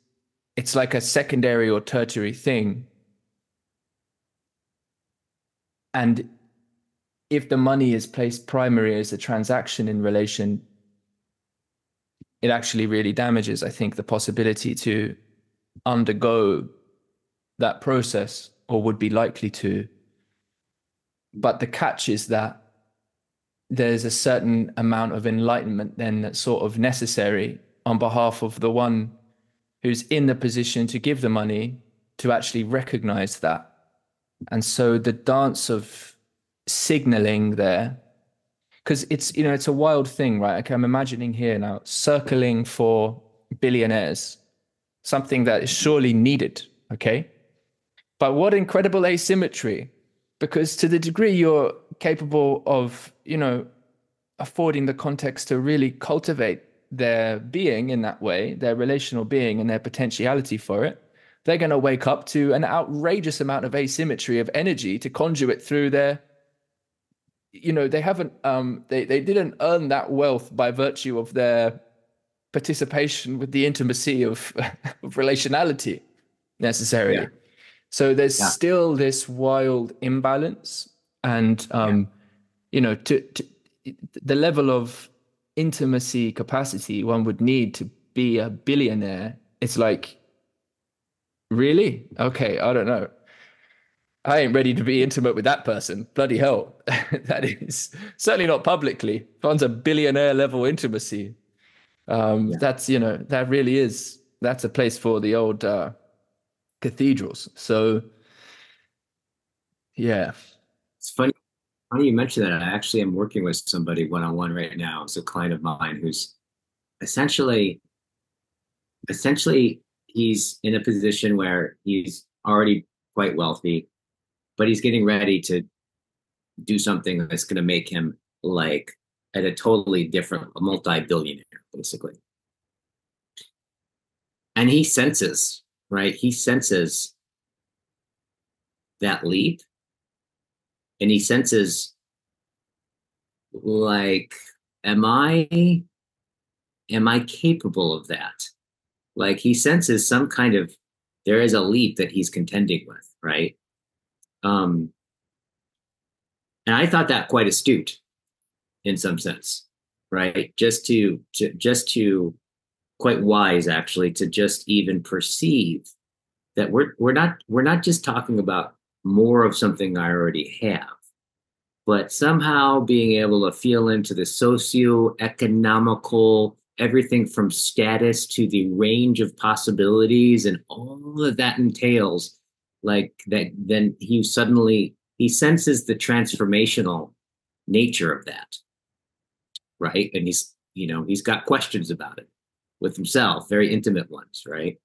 it's like a secondary or tertiary thing. And if the money is placed primary as a transaction in relation, it actually really damages, I think, the possibility to undergo that process, or would be likely to. But the catch is that there's a certain amount of enlightenment then that's sort of necessary on behalf of the one who's in the position to give the money to actually recognize that. And so the dance of signaling there, because it's, you know, it's a wild thing, right? Okay, I'm imagining here now, circling for billionaires, something that is surely needed, okay? But what incredible asymmetry, because to the degree you're capable of, you know, affording the context to really cultivate their being in that way, their relational being and their potentiality for it, they're going to wake up to an outrageous amount of asymmetry of energy to conjure it through their, you know, they haven't, they didn't earn that wealth by virtue of their participation with the intimacy of relationality necessarily. Yeah. So there's still this wild imbalance, and, you know, to the level of intimacy capacity one would need to be a billionaire. It's like, really? Okay, I don't know. I ain't ready to be intimate with that person. Bloody hell. That is certainly not publicly. If one's a billionaire level intimacy, that's, you know, that really is, that's a place for the old cathedrals. So, yeah. It's funny you mentioned that. I actually am working with somebody one-on-one right now. It's a client of mine who's essentially he's in a position where he's already quite wealthy, but he's getting ready to do something that's going to make him like at a totally different, a multi-billionaire, basically. And he senses, right? He senses that leap, and he senses like, am I capable of that? Like he senses some kind of, there is a leap that he's contending with, right? And I thought that quite astute in some sense, right? Just to quite wise actually, to just even perceive that we're not just talking about more of something I already have, but somehow being able to feel into the socio-economical, everything from status to the range of possibilities and all that that entails, like that, then he senses the transformational nature of that, right? And he's, you know, he's got questions about it with himself, very intimate ones, right?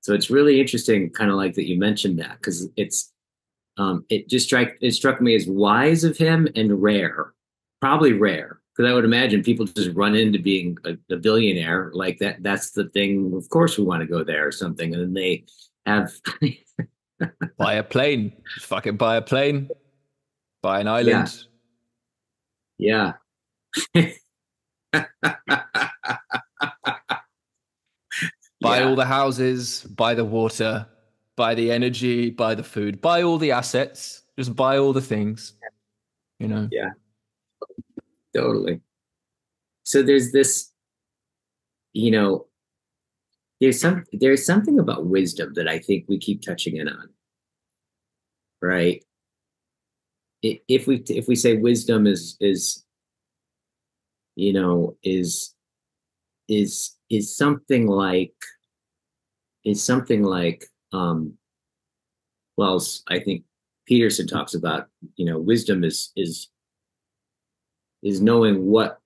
So it's really interesting, kind of like that you mentioned that, because it's, it struck me as wise of him and rare, probably rare. Because I would imagine people just run into being a billionaire like that. That's the thing. Of course, we want to go there or something. And then they have. Buy a plane. Just fucking buy a plane. Buy an island. Yeah. Buy all the houses. Buy the water. Buy the energy. Buy the food. Buy all the assets. Just buy all the things. You know? Yeah. Totally. So there's this, you know, there's something about wisdom that I think we keep touching in on, right? If we say wisdom is something like Wells, I think Peterson talks about, you know, wisdom is knowing what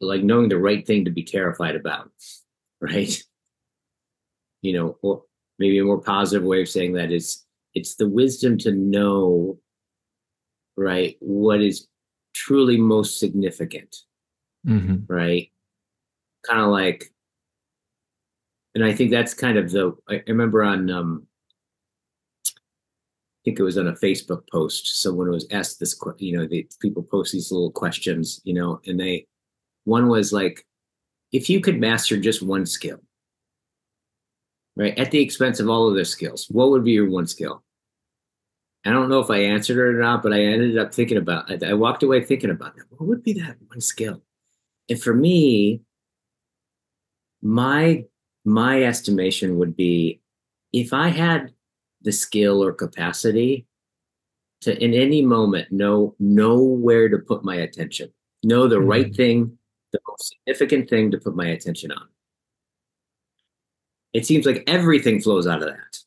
knowing the right thing to be terrified about, right? You know, or maybe a more positive way of saying that is, it's the wisdom to know, right, what is truly most significant, right? Kind of like, and I think that's kind of the, I remember on, I think it was on a Facebook post. Someone was asked this, you know, the people post these little questions, you know, and one was like, if you could master just one skill, right? At the expense of all of their skills. What would be your one skill? I don't know if I answered it or not, but I ended up thinking about it. I walked away thinking about it. What would be that one skill? And for me, my estimation would be if I had the skill or capacity to in any moment know where to put my attention, know the right thing, the most significant thing to put my attention on. It seems like everything flows out of that.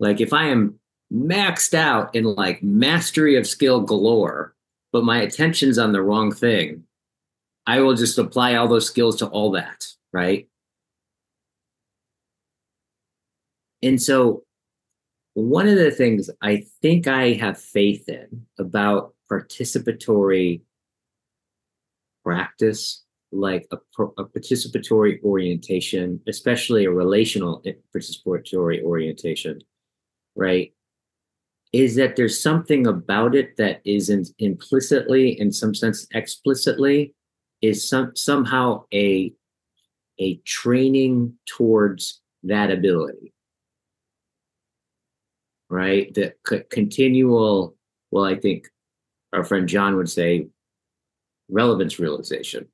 Like if I am maxed out in like mastery of skill galore, but my attention's on the wrong thing, I will just apply all those skills to all that, right? And so one of the things I think I have faith in about participatory practice, like a participatory orientation, especially a relational participatory orientation, right, is that there's something about it that isn't implicitly, in some sense explicitly, is somehow a training towards that ability, right? The continual, well, I think our friend John would say, relevance realization.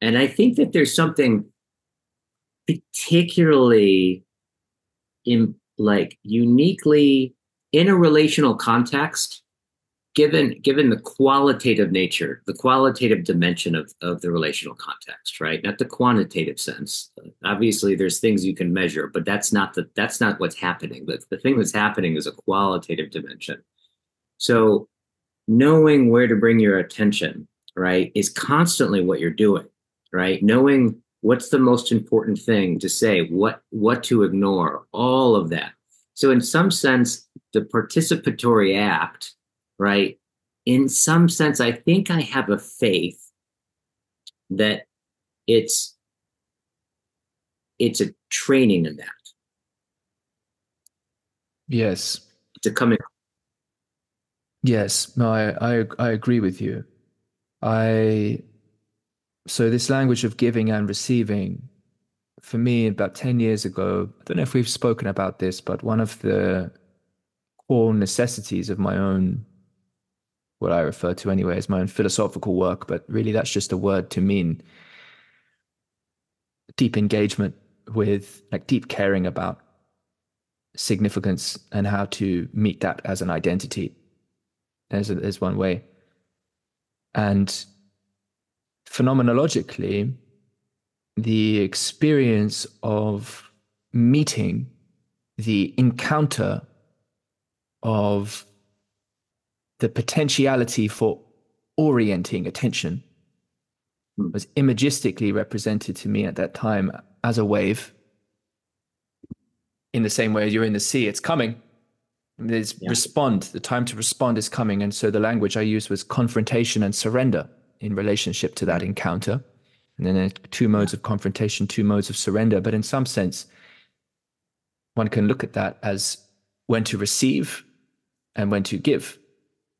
And I think that there's something particularly uniquely in a relational context, given the qualitative nature, the qualitative dimension of the relational context, right? Not the quantitative sense. Obviously, there's things you can measure, but that's not what's happening. The thing that's happening is a qualitative dimension. So knowing where to bring your attention, right, is constantly what you're doing, right? Knowing what's the most important thing to say, what to ignore, all of that. So in some sense, the participatory act, right, in some sense, I think I have a faith that it's a training in that. Yes. To come in. Yes. No, I agree with you. So this language of giving and receiving, for me, about 10 years ago, I don't know if we've spoken about this, but one of the core necessities of my own, what I refer to anyway as my own philosophical work, but really that's just a word to mean deep engagement with, like, deep caring about significance and how to meet that as an identity, as one way. And phenomenologically, the experience of meeting, the encounter of the potentiality for orienting attention was imagistically represented to me at that time as a wave. In the same way you're in the sea, it's coming. There's respond, the time to respond is coming. And so the language I used was confrontation and surrender in relationship to that encounter. And then there are two modes of confrontation, two modes of surrender. But in some sense, one can look at that as when to receive and when to give.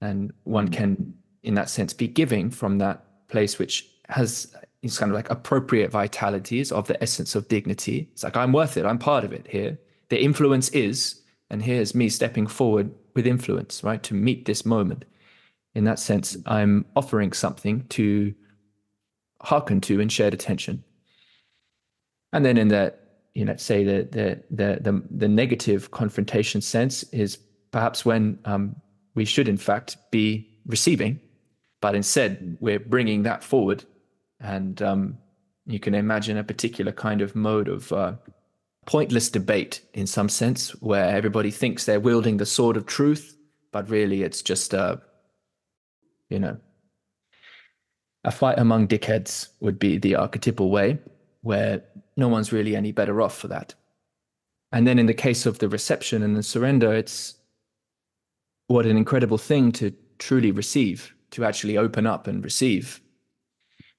And one can, in that sense, be giving from that place, which has, it's kind of like appropriate vitalities of the essence of dignity. It's like, I'm worth it. I'm part of it here. The influence is, and here's me stepping forward with influence, right? To meet this moment. In that sense, I'm offering something to hearken to in shared attention. And then in that, you know, say the negative confrontation sense is perhaps when we should in fact be receiving, but instead we're bringing that forward. And you can imagine a particular kind of mode of pointless debate in some sense, where everybody thinks they're wielding the sword of truth, but really it's just a fight among dickheads would be the archetypal way, where no one's really any better off for that. And then in the case of the reception and the surrender, it's what an incredible thing to truly receive, to actually open up and receive.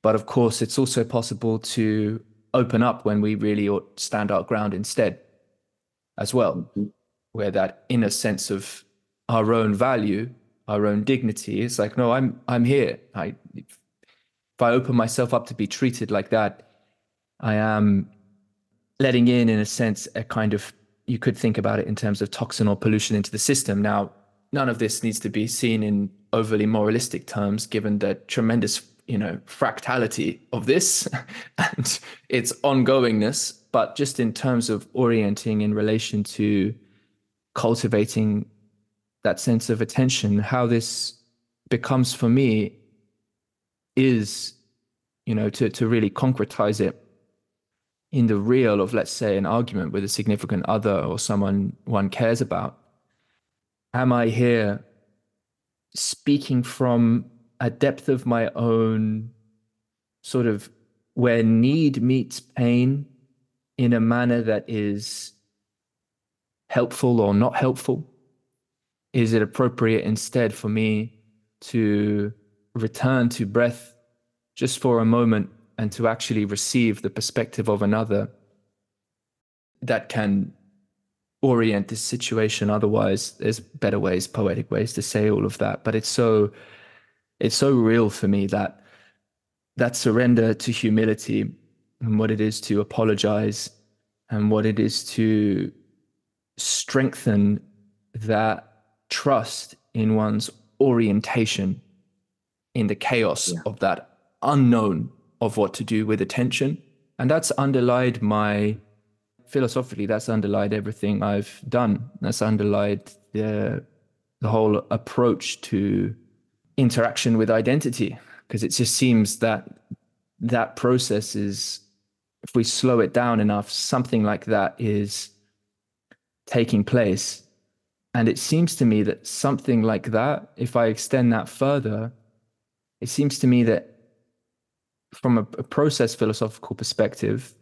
But of course, it's also possible to open up when we really ought to stand our ground instead as well, where that inner sense of our own value, our own dignity, is like, no, I'm here. If I open myself up to be treated like that, I am letting in a sense, a kind of, you could think about it in terms of toxin or pollution into the system. Now, none of this needs to be seen in overly moralistic terms, given the tremendous, fractality of this and its ongoingness, but just in terms of orienting in relation to cultivating that sense of attention, how this becomes for me is, to really concretize it in the real of, let's say, an argument with a significant other or someone one cares about. Am I here speaking from a depth of my own sort of where need meets pain in a manner that is helpful or not helpful? Is it appropriate instead for me to return to breath just for a moment and to actually receive the perspective of another that can orient this situation? Otherwise, there's better ways, poetic ways to say all of that. But it's so real for me, that surrender to humility and what it is to apologize and what it is to strengthen that trust in one's orientation in the chaos of that unknown of what to do with attention. And that's underlined philosophically, that's underlined everything I've done. That's underlined the whole approach to interaction with identity, because it just seems that process is, if we slow it down enough, something like that is taking place. And it seems to me that something like that, if I extend that further, it seems to me that from a process philosophical perspective,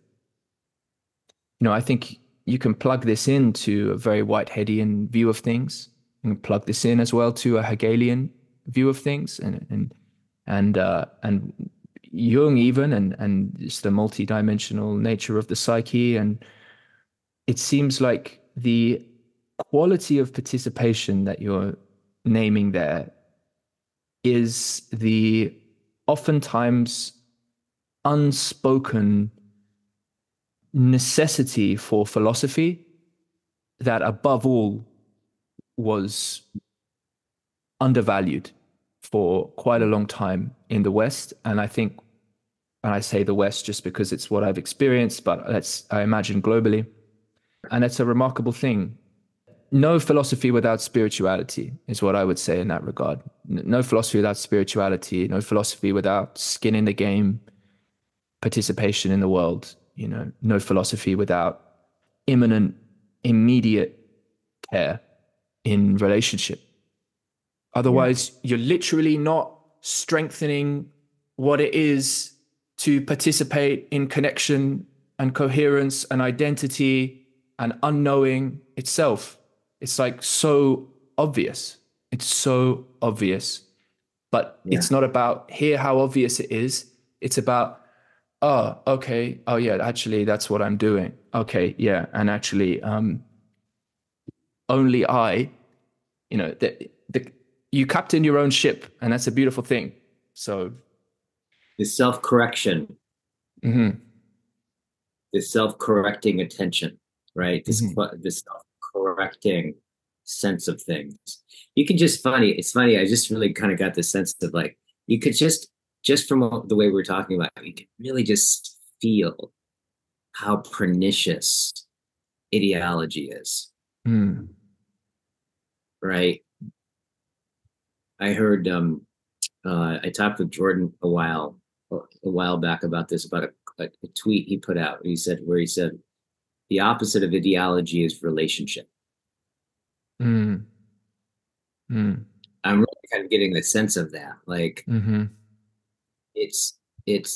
I think you can plug this into a very Whiteheadian view of things, and plug this in as well to a Hegelian view of things, and Jung even, and just the multidimensional nature of the psyche. And it seems like the quality of participation that you're naming there is the oftentimes unspoken necessity for philosophy that above all was undervalued for quite a long time in the West. And I think, and I say the West just because it's what I've experienced, but I imagine globally. And it's a remarkable thing. No philosophy without spirituality is what I would say in that regard. No philosophy without spirituality, no philosophy without skin in the game, participation in the world, no philosophy without imminent, immediate care in relationship. Otherwise, you're literally not strengthening what it is to participate in connection and coherence and identity and unknowing itself. It's like so obvious. It's so obvious. But it's not about here how obvious it is. It's about, oh, okay. Oh, yeah, actually, that's what I'm doing. Okay, yeah. And actually, only I, you captain your own ship, and that's a beautiful thing. So this self-correction, this self-correcting attention, right? This self-correcting sense of things. It's funny. I just really kind of got this sense of like, you could just from the way we're talking about it, you could really just feel how pernicious ideology is. Mm. Right. I heard, I talked with Jordan a while back about this, about a tweet he put out. He said, the opposite of ideology is relationship. Mm. Mm. I'm really kind of getting the sense of that. Like it's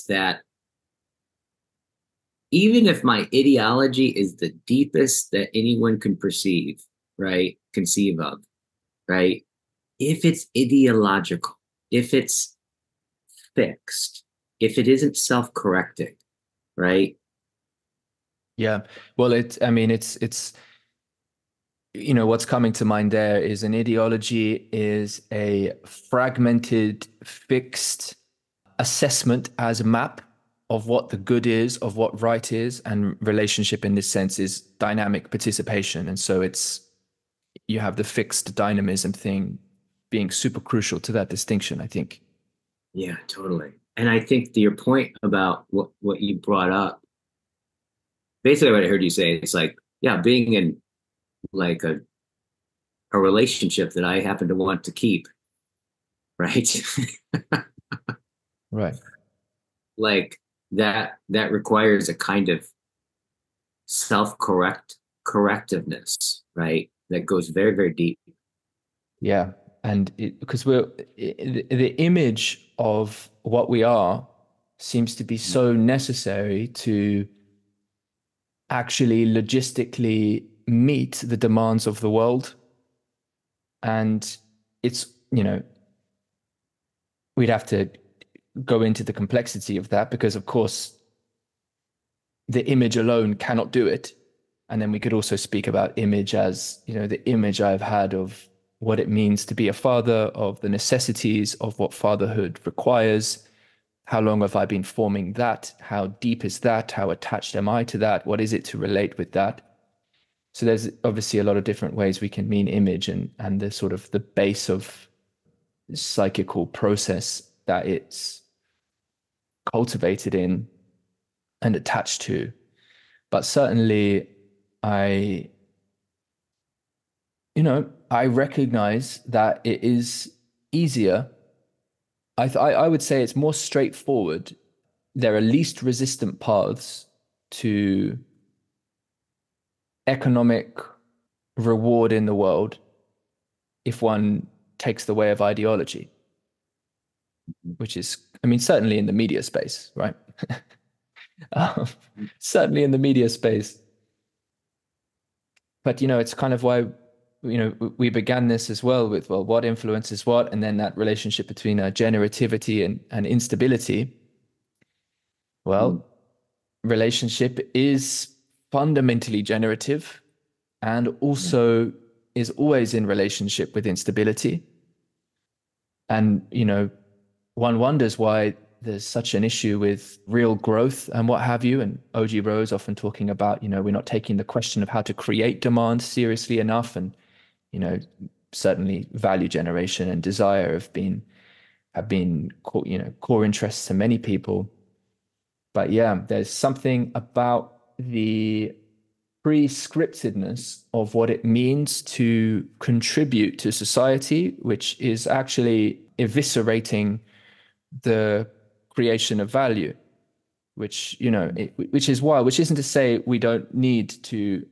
that even if my ideology is the deepest that anyone can conceive of, right? If it's ideological, if it's fixed, if it isn't self-correcting, right? Yeah. Well, what's coming to mind there is an ideology is a fragmented, fixed assessment as a map of what the good is, of what right is, and relationship in this sense is dynamic participation. And so it's, you have the fixed dynamism thing being super crucial to that distinction, I think. Yeah, totally. And I think to your point about what you brought up, basically what I heard you say, it's like, yeah, being in like a relationship that I happen to want to keep, right? Right. Like that requires a kind of correctiveness, right? That goes very, very deep. Yeah. And because the image of what we are seems to be so necessary to actually logistically meet the demands of the world. And it's, you know, we'd have to go into the complexity of that, because of course the image alone cannot do it. And then we could also speak about image as, you know, the image I've had of what it means to be a father, of the necessities of what fatherhood requires. How long have I been forming that? How deep is that? How attached am I to that? What is it to relate with that? So there's obviously a lot of different ways we can mean image and the sort of the base of psychical process that it's cultivated in and attached to. But certainly I recognize that it is easier. I would say it's more straightforward. There are least resistant paths to economic reward in the world if one takes the way of ideology, which is, I mean, certainly in the media space, right? Certainly in the media space. But, you know, it's kind of why, you know, we began this as well with, well, what influences what, and then that relationship between generativity and instability. Well, relationship is fundamentally generative and also is always in relationship with instability. And, you know, one wonders why there's such an issue with real growth and what have you. And OG Rose often talking about, you know, we're not taking the question of how to create demand seriously enough. And, you know, certainly value generation and desire have been core, you know, core interests to many people. But yeah, there's something about the prescriptedness of what it means to contribute to society, which is actually eviscerating the creation of value, which, you know, which is why, which isn't to say we don't need to,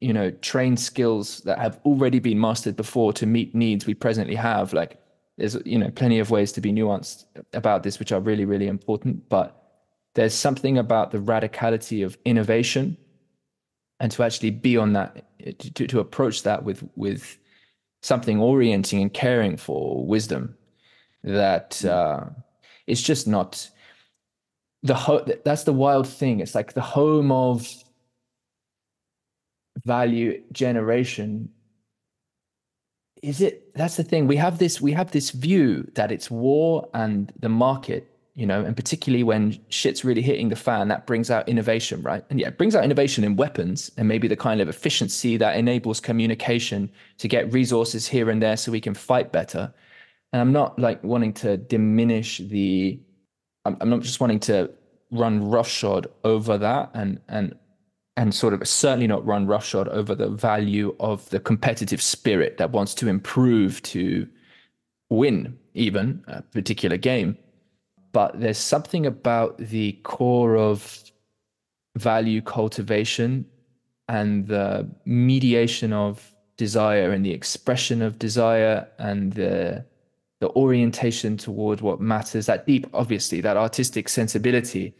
you know, train skills that have already been mastered before to meet needs we presently have. Like there's, you know, plenty of ways to be nuanced about this, which are really, really important. But there's something about the radicality of innovation, and to actually be on that, to approach that with something orienting and caring for wisdom. That it's just not that's the wild thing. It's like the home of value generation. Is it? That's the thing. We have this view that it's war and the market, you know, and particularly when shit's really hitting the fan, that brings out innovation, right? And yeah, it brings out innovation in weapons and maybe the kind of efficiency that enables communication to get resources here and there so we can fight better. And I'm not like wanting to diminish I'm not just wanting to run roughshod over that and sort of certainly not run roughshod over the value of the competitive spirit that wants to improve to win even a particular game. But there's something about the core of value cultivation and the mediation of desire and the expression of desire and the orientation toward what matters, that deep, obviously, that artistic sensibility.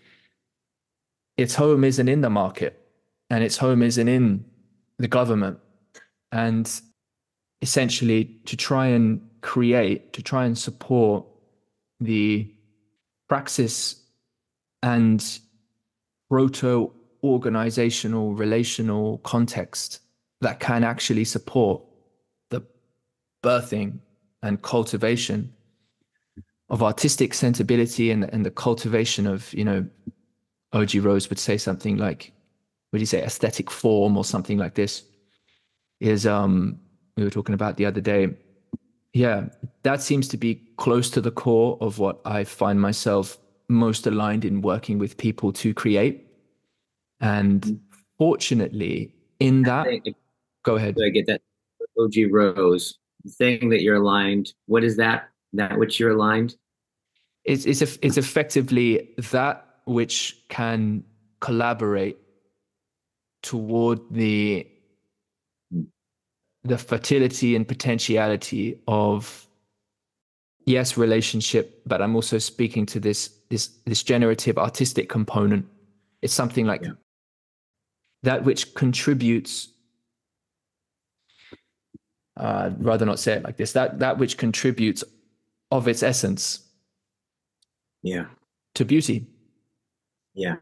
Its home isn't in the market, and its home isn't in the government. And essentially to try and support the praxis and proto-organizational, relational context that can actually support the birthing and cultivation of artistic sensibility and the cultivation of, you know, OG Rose would say something like, what do you say, aesthetic form or something like this is, we were talking about the other day. Yeah, that seems to be close to the core of what I find myself most aligned in working with people to create. And fortunately, in that, go ahead. I get that. OG Rose, the thing that you're aligned, what is that? That which you're aligned? It's effectively that which can collaborate toward the fertility and potentiality of, yes, relationship, but I'm also speaking to this generative artistic component. It's something like that which contributes, I'd rather not say it like this, that which contributes of its essence to beauty. Yes.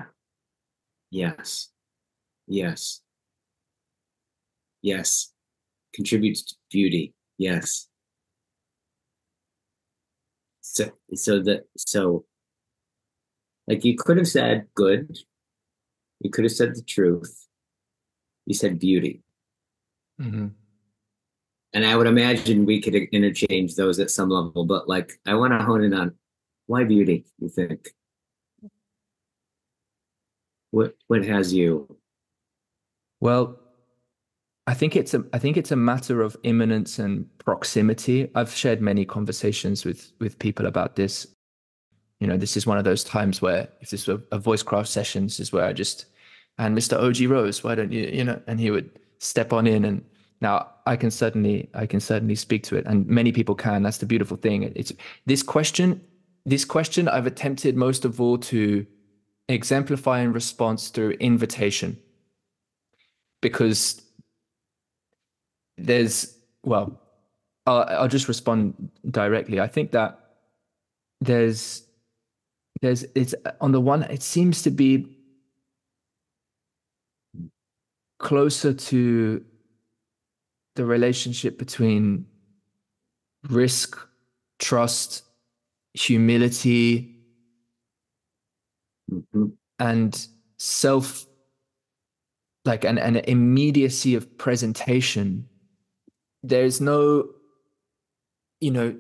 Contributes to beauty. Yes. So like you could have said good, you could have said the truth, you said beauty. Mm-hmm. And I would imagine we could interchange those at some level, but like, I want to hone in on why beauty, you think? What has you? Well, I think it's a matter of imminence and proximity. I've shared many conversations with people about this. You know, this is one of those times where if this were a voice craft session, this is where I just, and Mr. OG Rose, why don't you, you know, and he would step on in. And now I can certainly speak to it, and many people can. That's the beautiful thing. It's this question I've attempted most of all to exemplify in response through invitation, because there's, well, I'll just respond directly. I think that there's it's on the one, it seems to be closer to the relationship between risk, trust, humility, mm-hmm. and self, like an immediacy of presentation. There's no, you know,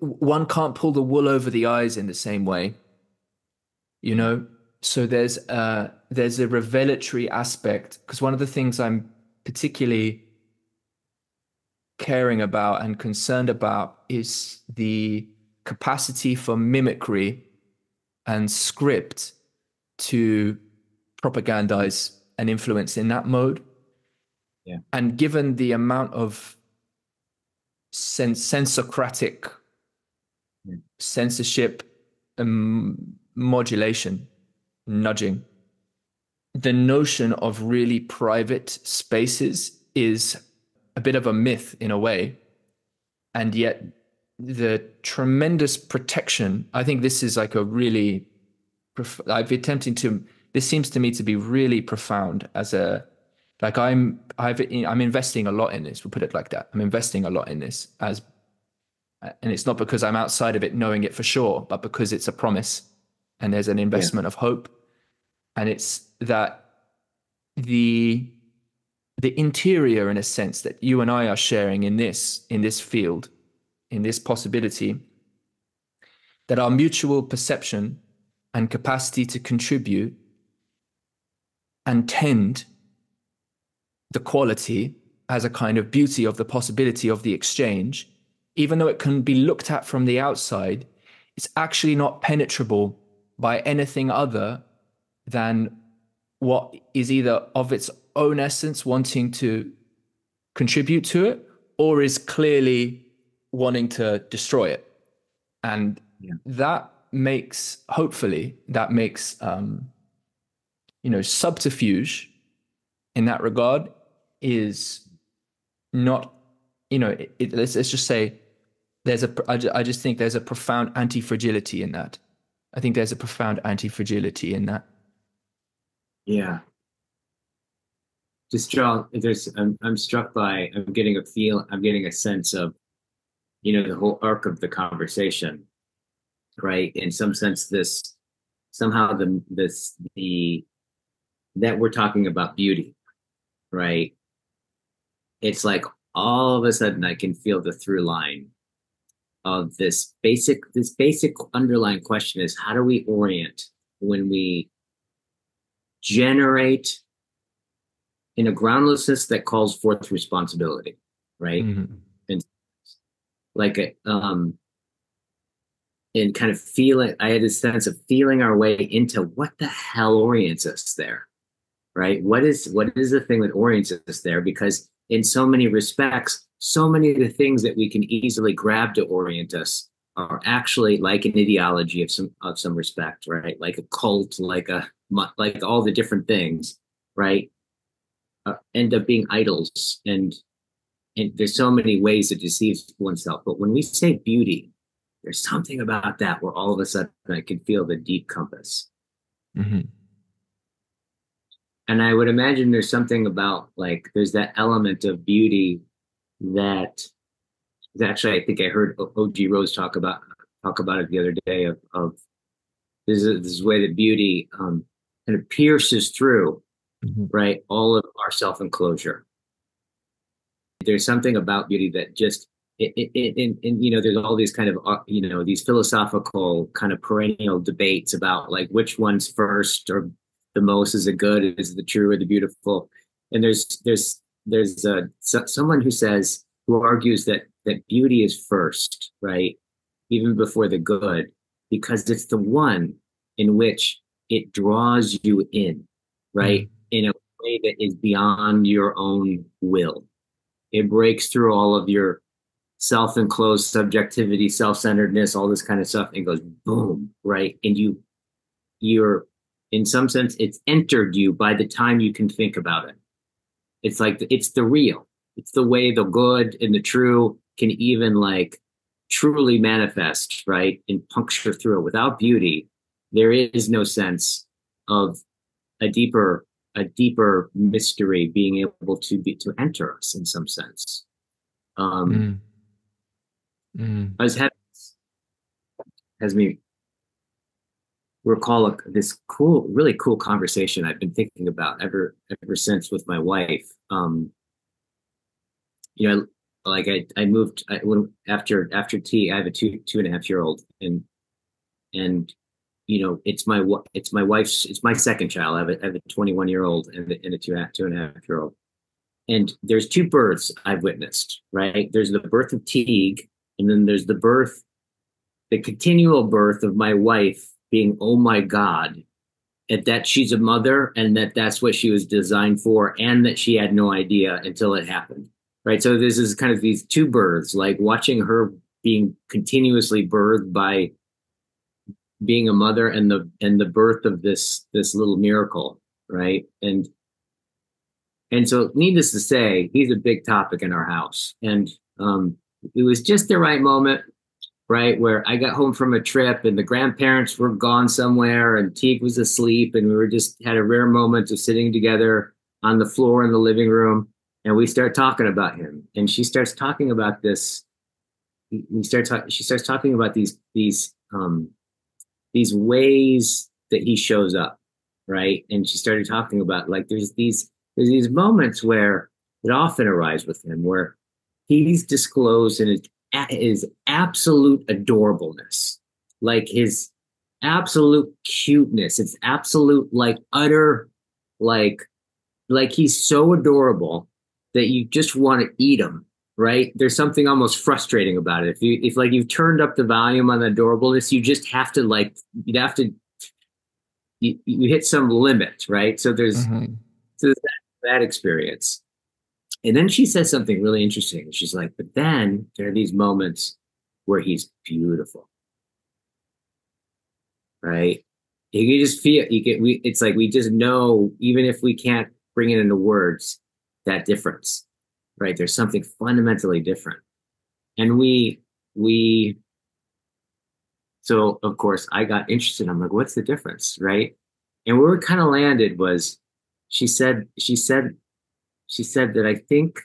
one can't pull the wool over the eyes in the same way, you know? So there's a revelatory aspect, because one of the things I'm particularly caring about and concerned about is the capacity for mimicry and script to propagandize and influence in that mode. Yeah. And given the amount of sensocratic censorship, modulation, nudging, the notion of really private spaces is a bit of a myth in a way, and yet the tremendous protection, I think this is like a really, this seems to me to be really profound as a, like I'm investing a lot in this, we'll put it like that. I'm investing a lot in this and it's not because I'm outside of it knowing it for sure, but because it's a promise and there's an investment of hope. And it's that the interior, in a sense, that you and I are sharing in this field, in this possibility, that our mutual perception and capacity to contribute and tend the quality as a kind of beauty of the possibility of the exchange, even though it can be looked at from the outside, it's actually not penetrable by anything other than what is either of its own essence wanting to contribute to it, or is clearly wanting to destroy it. And that makes you know, subterfuge in that regard is not, you know, let's just say I just think there's a profound anti-fragility in that. Yeah. I'm getting a sense of, you know, the whole arc of the conversation, right? In some sense, this somehow that we're talking about beauty, right? It's like all of a sudden I can feel the through line of this basic underlying question is, how do we orient when we generate in a groundlessness that calls forth responsibility, right? Mm-hmm. And like and kind of feeling, I had a sense of feeling our way into what the hell orients us there, right? What is the thing that orients us there? Because in so many respects, so many of the things that we can easily grab to orient us are actually like an ideology of some respect, right? Like a cult, like all the different things, right? End up being idols, and there's so many ways it deceives oneself. But when we say beauty, there's something about that where all of a sudden I can feel the deep compass. Mm-hmm. And I would imagine there's something about, like, there's that element of beauty that is actually, I think I heard OG Rose talk about it the other day, of this way that beauty kind of pierces through, mm-hmm. right, all of our self-enclosure. There's something about beauty that just, and you know, there's all these kind of, you know, these philosophical kind of perennial debates about, like, which one's first or the most, is the good, is the true, or the beautiful. And there's someone who argues that beauty is first, right, even before the good, because it's the one in which it draws you in, right, in a way that is beyond your own will. It breaks through all of your self-enclosed subjectivity, self-centeredness, all this kind of stuff, and goes boom, right, and you're in some sense, it's entered you by the time you can think about it. It's like, it's the real. It's the way the good and the true can even, like, truly manifest, right? And puncture through it. Without beauty, there is no sense of a deeper mystery being able to enter us in some sense. Recall this really cool conversation I've been thinking about ever since with my wife. You know, like I moved, after T, I have a 2.5-year-old, and you know, it's my second child. I have a 21-year-old and a 2.5-year-old, and there's two births I've witnessed. Right, there's the birth of Teague, and then there's the continual birth of my wife. Being, oh my God, at that she's a mother and that's what she was designed for, and that she had no idea until it happened, right? So this is kind of these two births, like watching her being continuously birthed by being a mother and the birth of this little miracle, right? And so, needless to say, he's a big topic in our house, and it was just the right moment. Right, where I got home from a trip and the grandparents were gone somewhere and Teague was asleep, and we were just had a rare moment of sitting together on the floor in the living room, and we start talking about him, and she starts talking about this. She starts talking about these ways that he shows up, right? And she started talking about, like, there's these moments where it often arrives with him, where he's disclosed in his absolute adorableness, like his absolute cuteness, it's absolute, like, utter, like he's so adorable that you just want to eat him, right? There's something almost frustrating about it. If like you've turned up the volume on the adorableness, you just have to, like, you hit some limit, right? So there's that experience. And then she says something really interesting. She's like, but then there are these moments where he's beautiful, right? You can just feel, it's like we just know, even if we can't bring it into words, that difference, right? There's something fundamentally different. And so of course I got interested. I'm like, what's the difference, right? And where we kind of landed was, she said that I think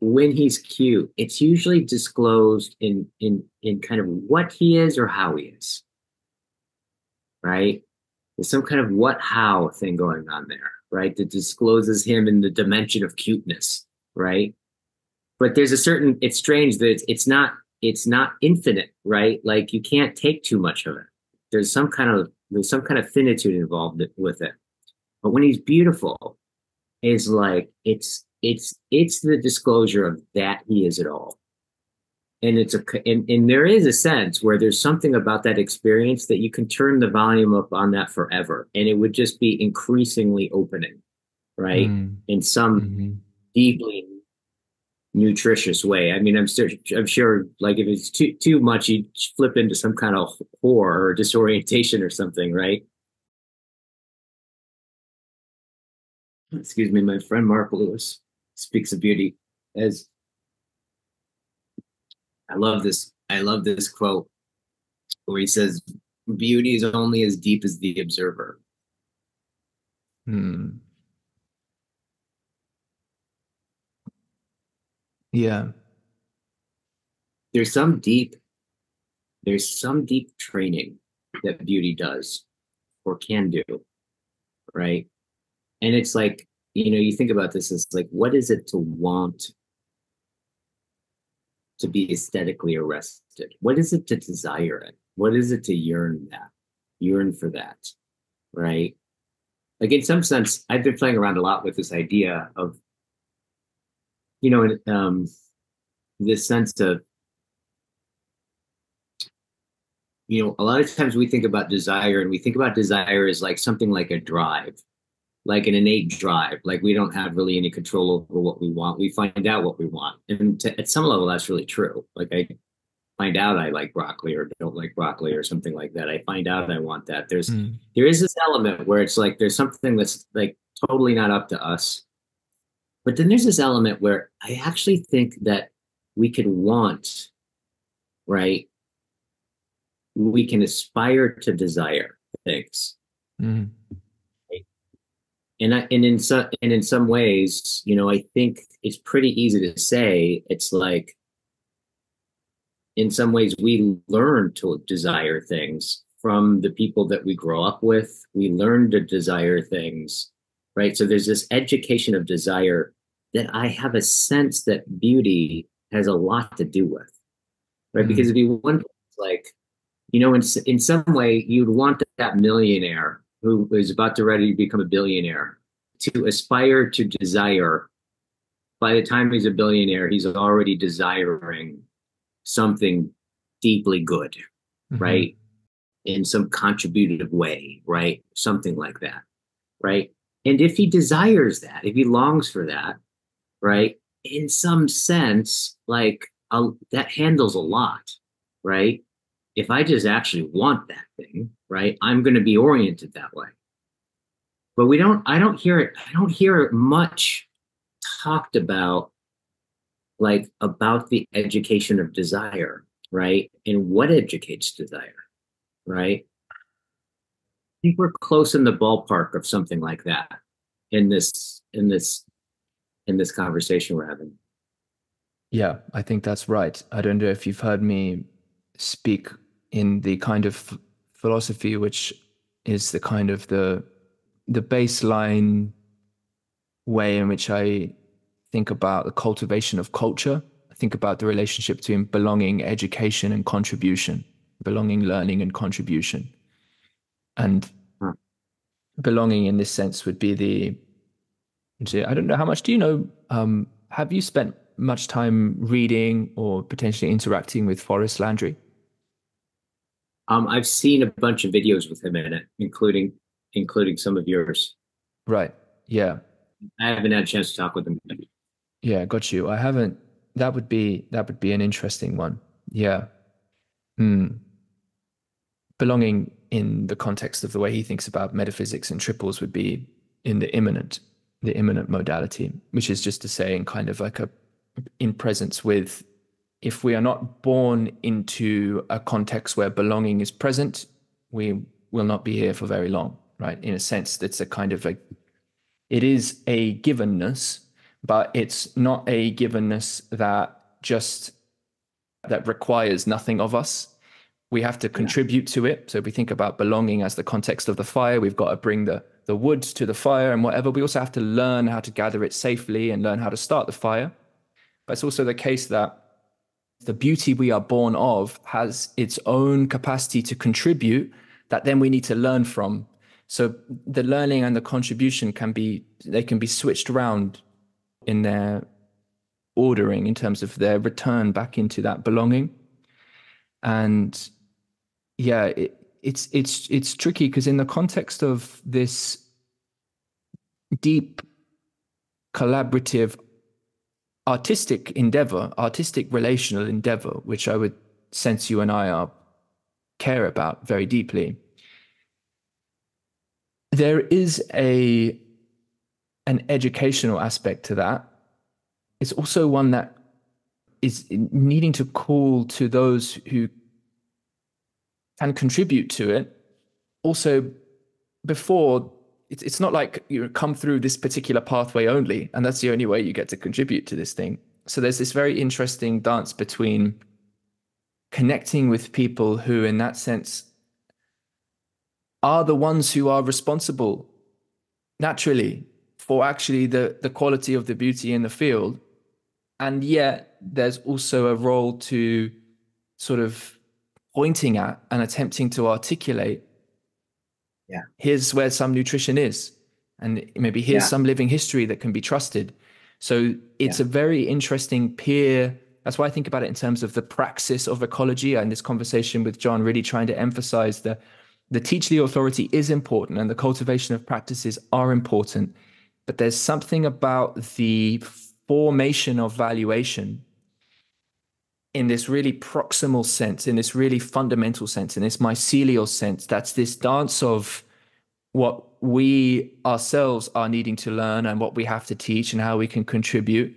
when he's cute, it's usually disclosed in kind of what he is or how he is. right? There's some kind of what, how thing going on there, right? That discloses him in the dimension of cuteness, right? But there's a certain, it's strange that it's not infinite, right? Like you can't take too much of it. There's some kind of finitude involved with it. But when he's beautiful, is like it's the disclosure of that he is at all. And and there is a sense where there's something about that experience that you can turn the volume up on that forever, and it would just be increasingly opening, right? In some deeply nutritious way. I mean, I'm sure, like if it's too much, you flip into some kind of horror or disorientation or something, right? Excuse me, my friend Mark Lewis speaks of beauty as. I love this quote where he says, "Beauty is only as deep as the observer." Yeah. There's some deep training that beauty does or can do, right? And it's like, you know, you think about this as like, what is it to want to be aesthetically arrested? What is it to desire it? What is it to yearn for that, right? Like in some sense, I've been playing around a lot with this idea of, you know, this sense of, you know, a lot of times we think about desire, and we think about desire as like something like a drive, like an innate drive, like we don't have really any control over what we want. We find out what we want. And at some level, that's really true. Like I find out I like broccoli or don't like broccoli or something like that. I find out I want that. There is this element where it's like, there's something that's like totally not up to us. But then there's this element where I actually think that we could want, right? We can aspire to desire things. And in some ways, you know, I think it's pretty easy to say, it's like, in some ways we learn to desire things from the people that we grow up with. We learn to desire things, right? So there's this education of desire that I have a sense that beauty has a lot to do with, right? Because it'd be one thing, like, you know, in some way you'd want that millionaire who is about to ready to become a billionaire to aspire to desire. By the time he's a billionaire, he's already desiring something deeply good, right? In some contributive way, right? Something like that, right? And if he desires that, if he longs for that, right? In some sense, like that handles a lot, right? If I just actually want that thing, right, I'm going to be oriented that way. But I don't hear it much talked about, like about the education of desire, right? And what educates desire, right? I think we're close in the ballpark of something like that in this conversation we're having. Yeah, I think that's right. I don't know if you've heard me speak in the kind of philosophy which is the kind of the baseline way in which I think about the cultivation of culture. I think about the relationship between belonging, education, and contribution. Belonging, learning, and contribution. And belonging in this sense would be the, I don't know how much, do you know, have you spent much time reading or potentially interacting with Forest Landry? I've seen a bunch of videos with him in it, including some of yours. Right. Yeah. I haven't had a chance to talk with him. Yeah, got you. I haven't. That would be an interesting one. Yeah. Belonging in the context of the way he thinks about metaphysics and triples would be in the immanent modality, which is just to say, in kind of like a in presence with, if we are not born into a context where belonging is present, we will not be here for very long, right? In a sense, that's a kind of it is a givenness, but it's not a givenness that requires nothing of us, We have to contribute to it. So if we think about belonging as the context of the fire, we've got to bring the wood to the fire and whatever. We also have to learn how to gather it safely and learn how to start the fire. But it's also the case that the beauty we are born of has its own capacity to contribute that then we need to learn from. So the learning and the contribution can be switched around in their ordering in terms of their return back into that belonging. And yeah, it's tricky because in the context of this deep collaborative artistic endeavor, artistic relational endeavor, which I would sense you and I care about very deeply, there is an educational aspect to that. It's also one that is needing to call to those who can contribute to it. Also, before, it's not like you come through this particular pathway only, and that's the only way you get to contribute to this thing. So there's this very interesting dance between connecting with people who, in that sense, are the ones who are responsible naturally for actually the quality of the beauty in the field. And yet there's also a role to sort of pointing at and attempting to articulate, here's where some nutrition is, and maybe here's some living history that can be trusted. So it's a very interesting peer. That's why I think about it in terms of the praxis of ecology, and this conversation with John really trying to emphasize the teachly authority is important and the cultivation of practices are important, but there's something about the formation of valuation in this really proximal sense, in this really fundamental sense, in this mycelial sense, that's this dance of what we ourselves are needing to learn and what we have to teach and how we can contribute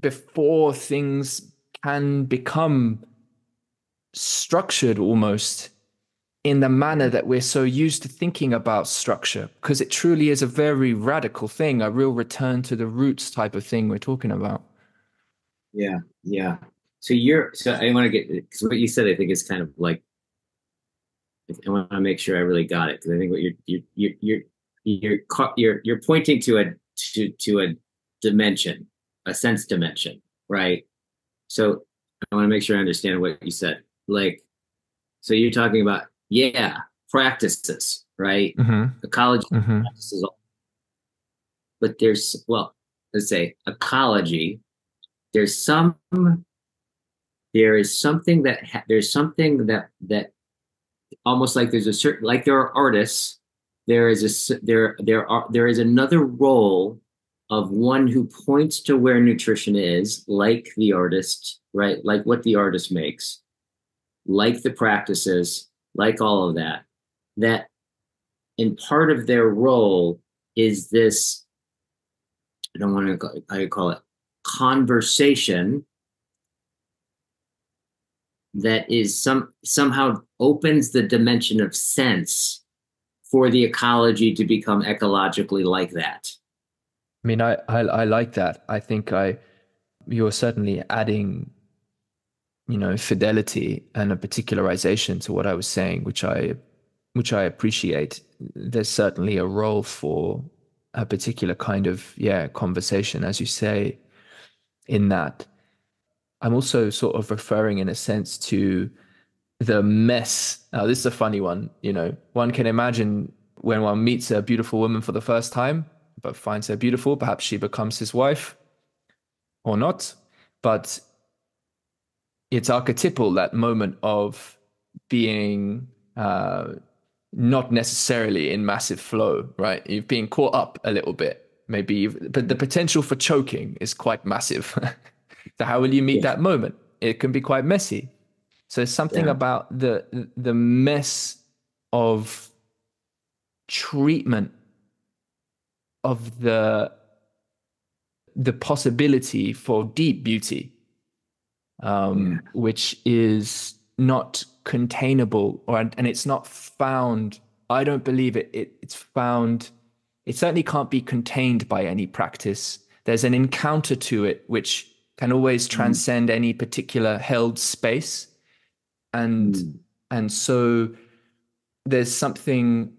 before things can become structured almost in the manner that we're so used to thinking about structure, because it truly is a very radical thing, a real return to the roots type of thing we're talking about. Yeah, yeah. So I want to get, because what you said, I think is kind of like, I want to make sure I really got it, because I think what you're pointing to a dimension, a sense dimension, right? So I want to make sure I understand what you said. Like, so you're talking about practices, right? Mm-hmm. Ecology practices, but there's let's say ecology. There's something that almost like there's a certain, like there are artists, there is another role of one who points to where nutrition is, like the artist, right? Like what the artist makes, like the practices, like all of that, that in part of their role is this, I call it conversation that is somehow opens the dimension of sense for the ecology to become ecologically like that. I mean, I like that. I think you're certainly adding, fidelity and a particularization to what I was saying, which I appreciate. There's certainly a role for a particular kind of conversation, as you say, in that. I'm also sort of referring in a sense to the mess. Now, this is a funny one. One can imagine when one meets a beautiful woman for the first time, but finds her beautiful, perhaps she becomes his wife or not. But it's archetypal, that moment of being not necessarily in massive flow, right? You've been caught up a little bit, maybe, but the potential for choking is quite massive. So how will you meet that moment? It can be quite messy. So there's something about the mess of treatment of the possibility for deep beauty, which is not containable, and it's not found. I don't believe it's found. It certainly can't be contained by any practice. There's an encounter to it which can always transcend any particular held space. And And so there's something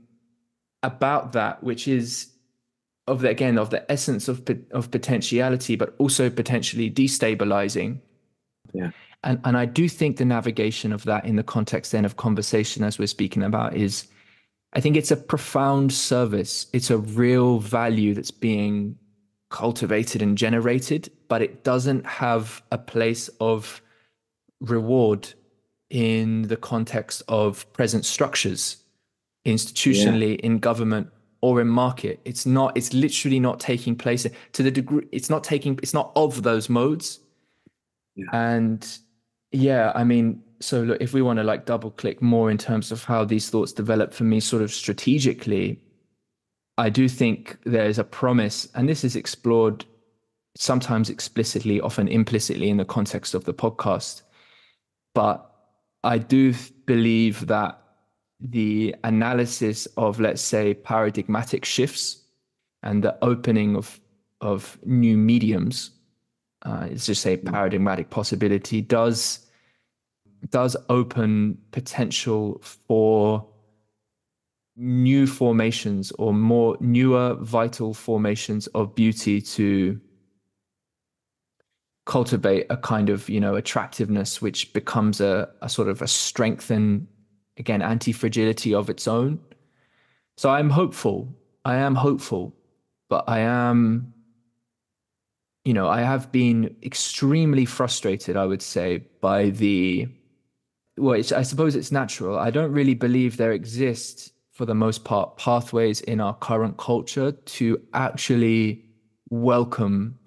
about that which is of the, again, of the essence of potentiality, but also potentially destabilizing. Yeah. And I do think the navigation of that in the context then of conversation, as we're speaking about, is, I think it's a profound service. It's a real value that's being cultivated and generated, but it doesn't have a place of reward in the context of present structures, institutionally, in government or in market. It's not, it's literally not taking place to the degree, it's not of those modes. Yeah. And yeah, I mean, so look, if we want to like double click more in terms of how these thoughts develop for me sort of strategically, I do think there's a promise, and this is explored sometimes explicitly, often implicitly in the context of the podcast, but I do believe that the analysis of, let's say, paradigmatic shifts and the opening of new mediums, let's just say paradigmatic possibility, does open potential for new formations or more newer vital formations of beauty to cultivate a kind of, you know, attractiveness, which becomes a sort of a strength and, again, anti-fragility of its own. So I'm hopeful. I am hopeful, but I am, you know, I have been extremely frustrated, I would say, by the, well, I suppose it's natural. I don't really believe there exist, for the most part, pathways in our current culture to actually welcome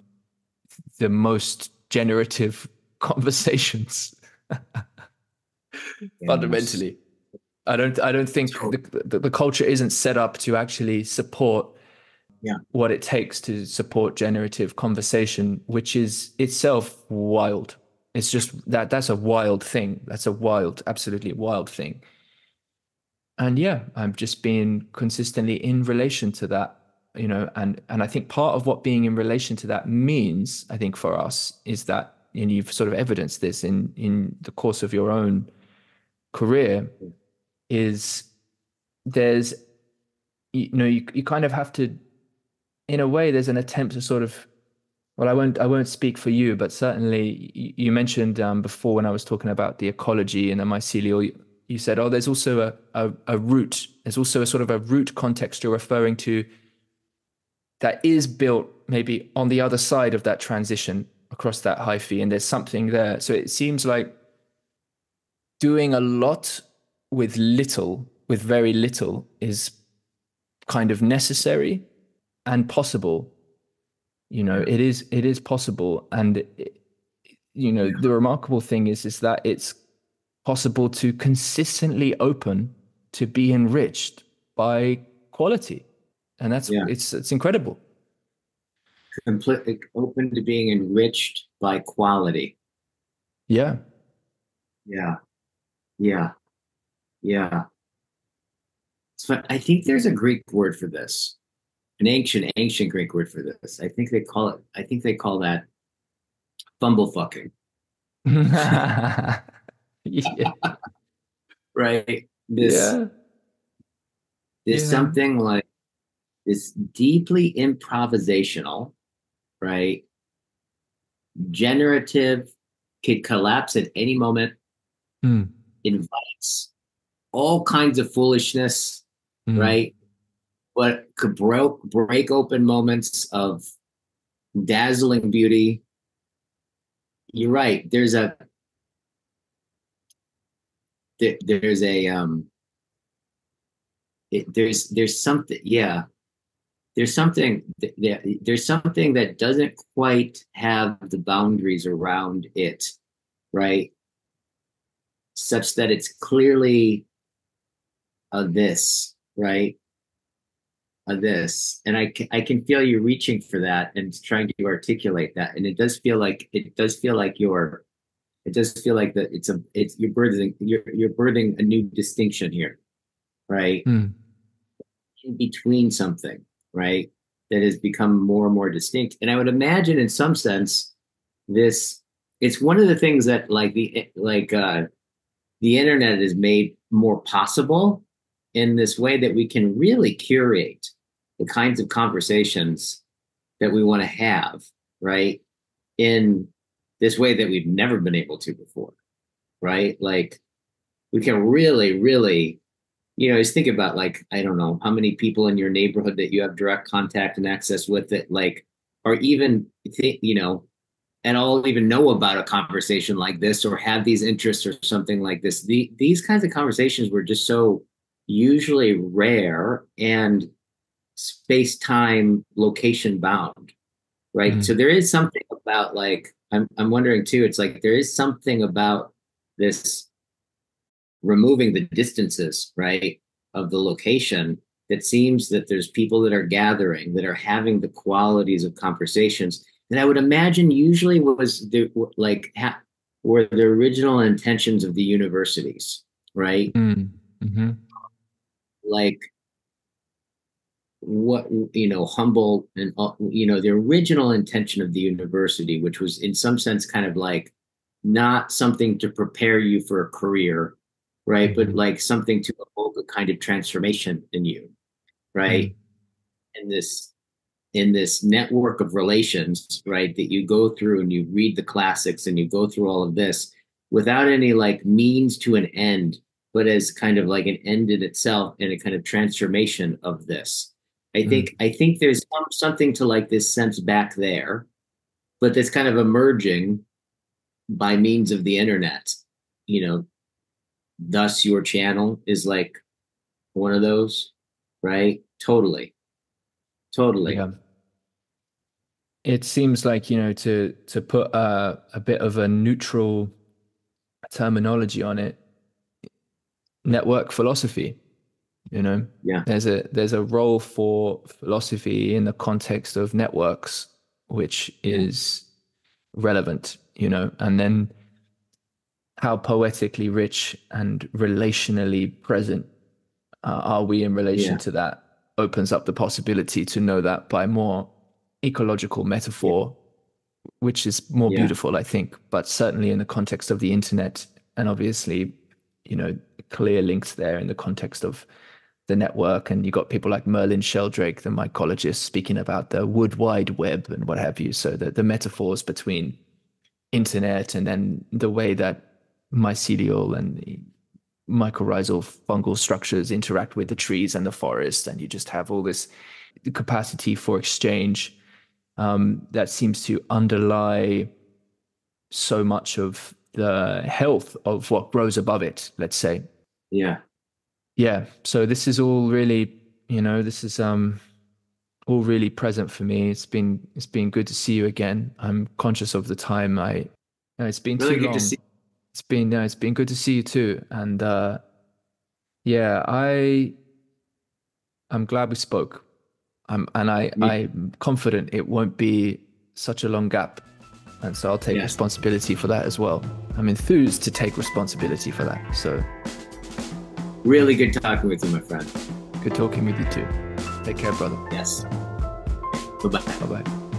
the most generative conversations. Fundamentally, I don't think the culture isn't set up to actually support what it takes to support generative conversation, which is itself wild. It's just that's a wild thing. That's a wild, absolutely wild thing. And yeah, I'm just being consistently in relation to that, you know, and I think part of what being in relation to that means, I think for us, is that, and you've sort of evidenced this in the course of your own career, is there's, you know, you kind of have to, in a way, there's an attempt to sort of, well, I won't speak for you, but certainly you mentioned before when I was talking about the ecology and the mycelial, you said, oh, there's also a root. There's also a sort of a root context you're referring to that is built maybe on the other side of that transition across that hyphae, and there's something there. So it seems like doing a lot with very little is kind of necessary and possible. You know, it is possible. And, you know, the remarkable thing is that it's possible to consistently open, to be enriched by quality. And that's, it's incredible. Completely open to being enriched by quality. Yeah. Yeah. Yeah. Yeah. So I think there's a Greek word for this, an ancient Greek word for this. I think they call that bumblefucking. Right. There's something like this deeply improvisational, right? Generative, could collapse at any moment. Invites all kinds of foolishness, right? But could break open moments of dazzling beauty. You're right. There's something that doesn't quite have the boundaries around it, right? Such that it's clearly a this, right? A this. And I can feel you reaching for that and trying to articulate that. And it does feel like that it's you're birthing a new distinction here, right? In between something, right? That has become more and more distinct. And I would imagine in some sense, it's one of the things that like the internet is made more possible in this way that we can really curate the kinds of conversations that we want to have, right? In this way that we've never been able to before, right? Like we can really, really, you know, just think about like, I don't know how many people in your neighborhood that you have direct contact and access with that, like, or even, you know, and all even know about a conversation like this or have these interests or something like this. These kinds of conversations were just so usually rare and space-time location bound, right? Mm-hmm. So there is something about like, I'm wondering too, it's like there is something about this removing the distances, right, of the location. That seems that there's people that are gathering, that are having the qualities of conversations that I would imagine usually was the, like were the original intentions of the universities, right? Mm-hmm. Like what, you know, humble and, you know, the original intention of the university, which was in some sense kind of like not something to prepare you for a career, right? Mm-hmm. But like something to evoke a kind of transformation in you, right? Mm-hmm. In this network of relations, right, that you go through and you read the classics and you go through all of this without any like means to an end, but as kind of like an end in itself and a kind of transformation of this. I think there's something to like this sense back there, but that's kind of emerging by means of the internet, you know, thus your channel is like one of those, right? Totally. Yeah. It seems like, you know, to put a bit of a neutral terminology on it, network philosophy, you know? Yeah. There's a role for philosophy in the context of networks, which is relevant, you know, and then how poetically rich and relationally present are we in relation to that opens up the possibility to know that by more ecological metaphor, which is more beautiful, I think, but certainly in the context of the internet and obviously, you know, clear links there in the context of the network. And you got people like Merlin Sheldrake, the mycologist, speaking about the wood wide web and what have you. So the metaphors between internet and then the way that mycelial and mycorrhizal fungal structures interact with the trees and the forest, and you just have all this capacity for exchange that seems to underlie so much of the health of what grows above it, let's say. Yeah. So this is all really, you know, this is all really present for me. It's been good to see you again. I'm conscious of the time. It's been really too long. It's been good to see you too. And I'm glad we spoke. I'm confident it won't be such a long gap. And so I'll take responsibility for that as well. I'm enthused to take responsibility for that. So really good talking with you, my friend. Good talking with you too. Take care, brother. Yes. Bye-bye.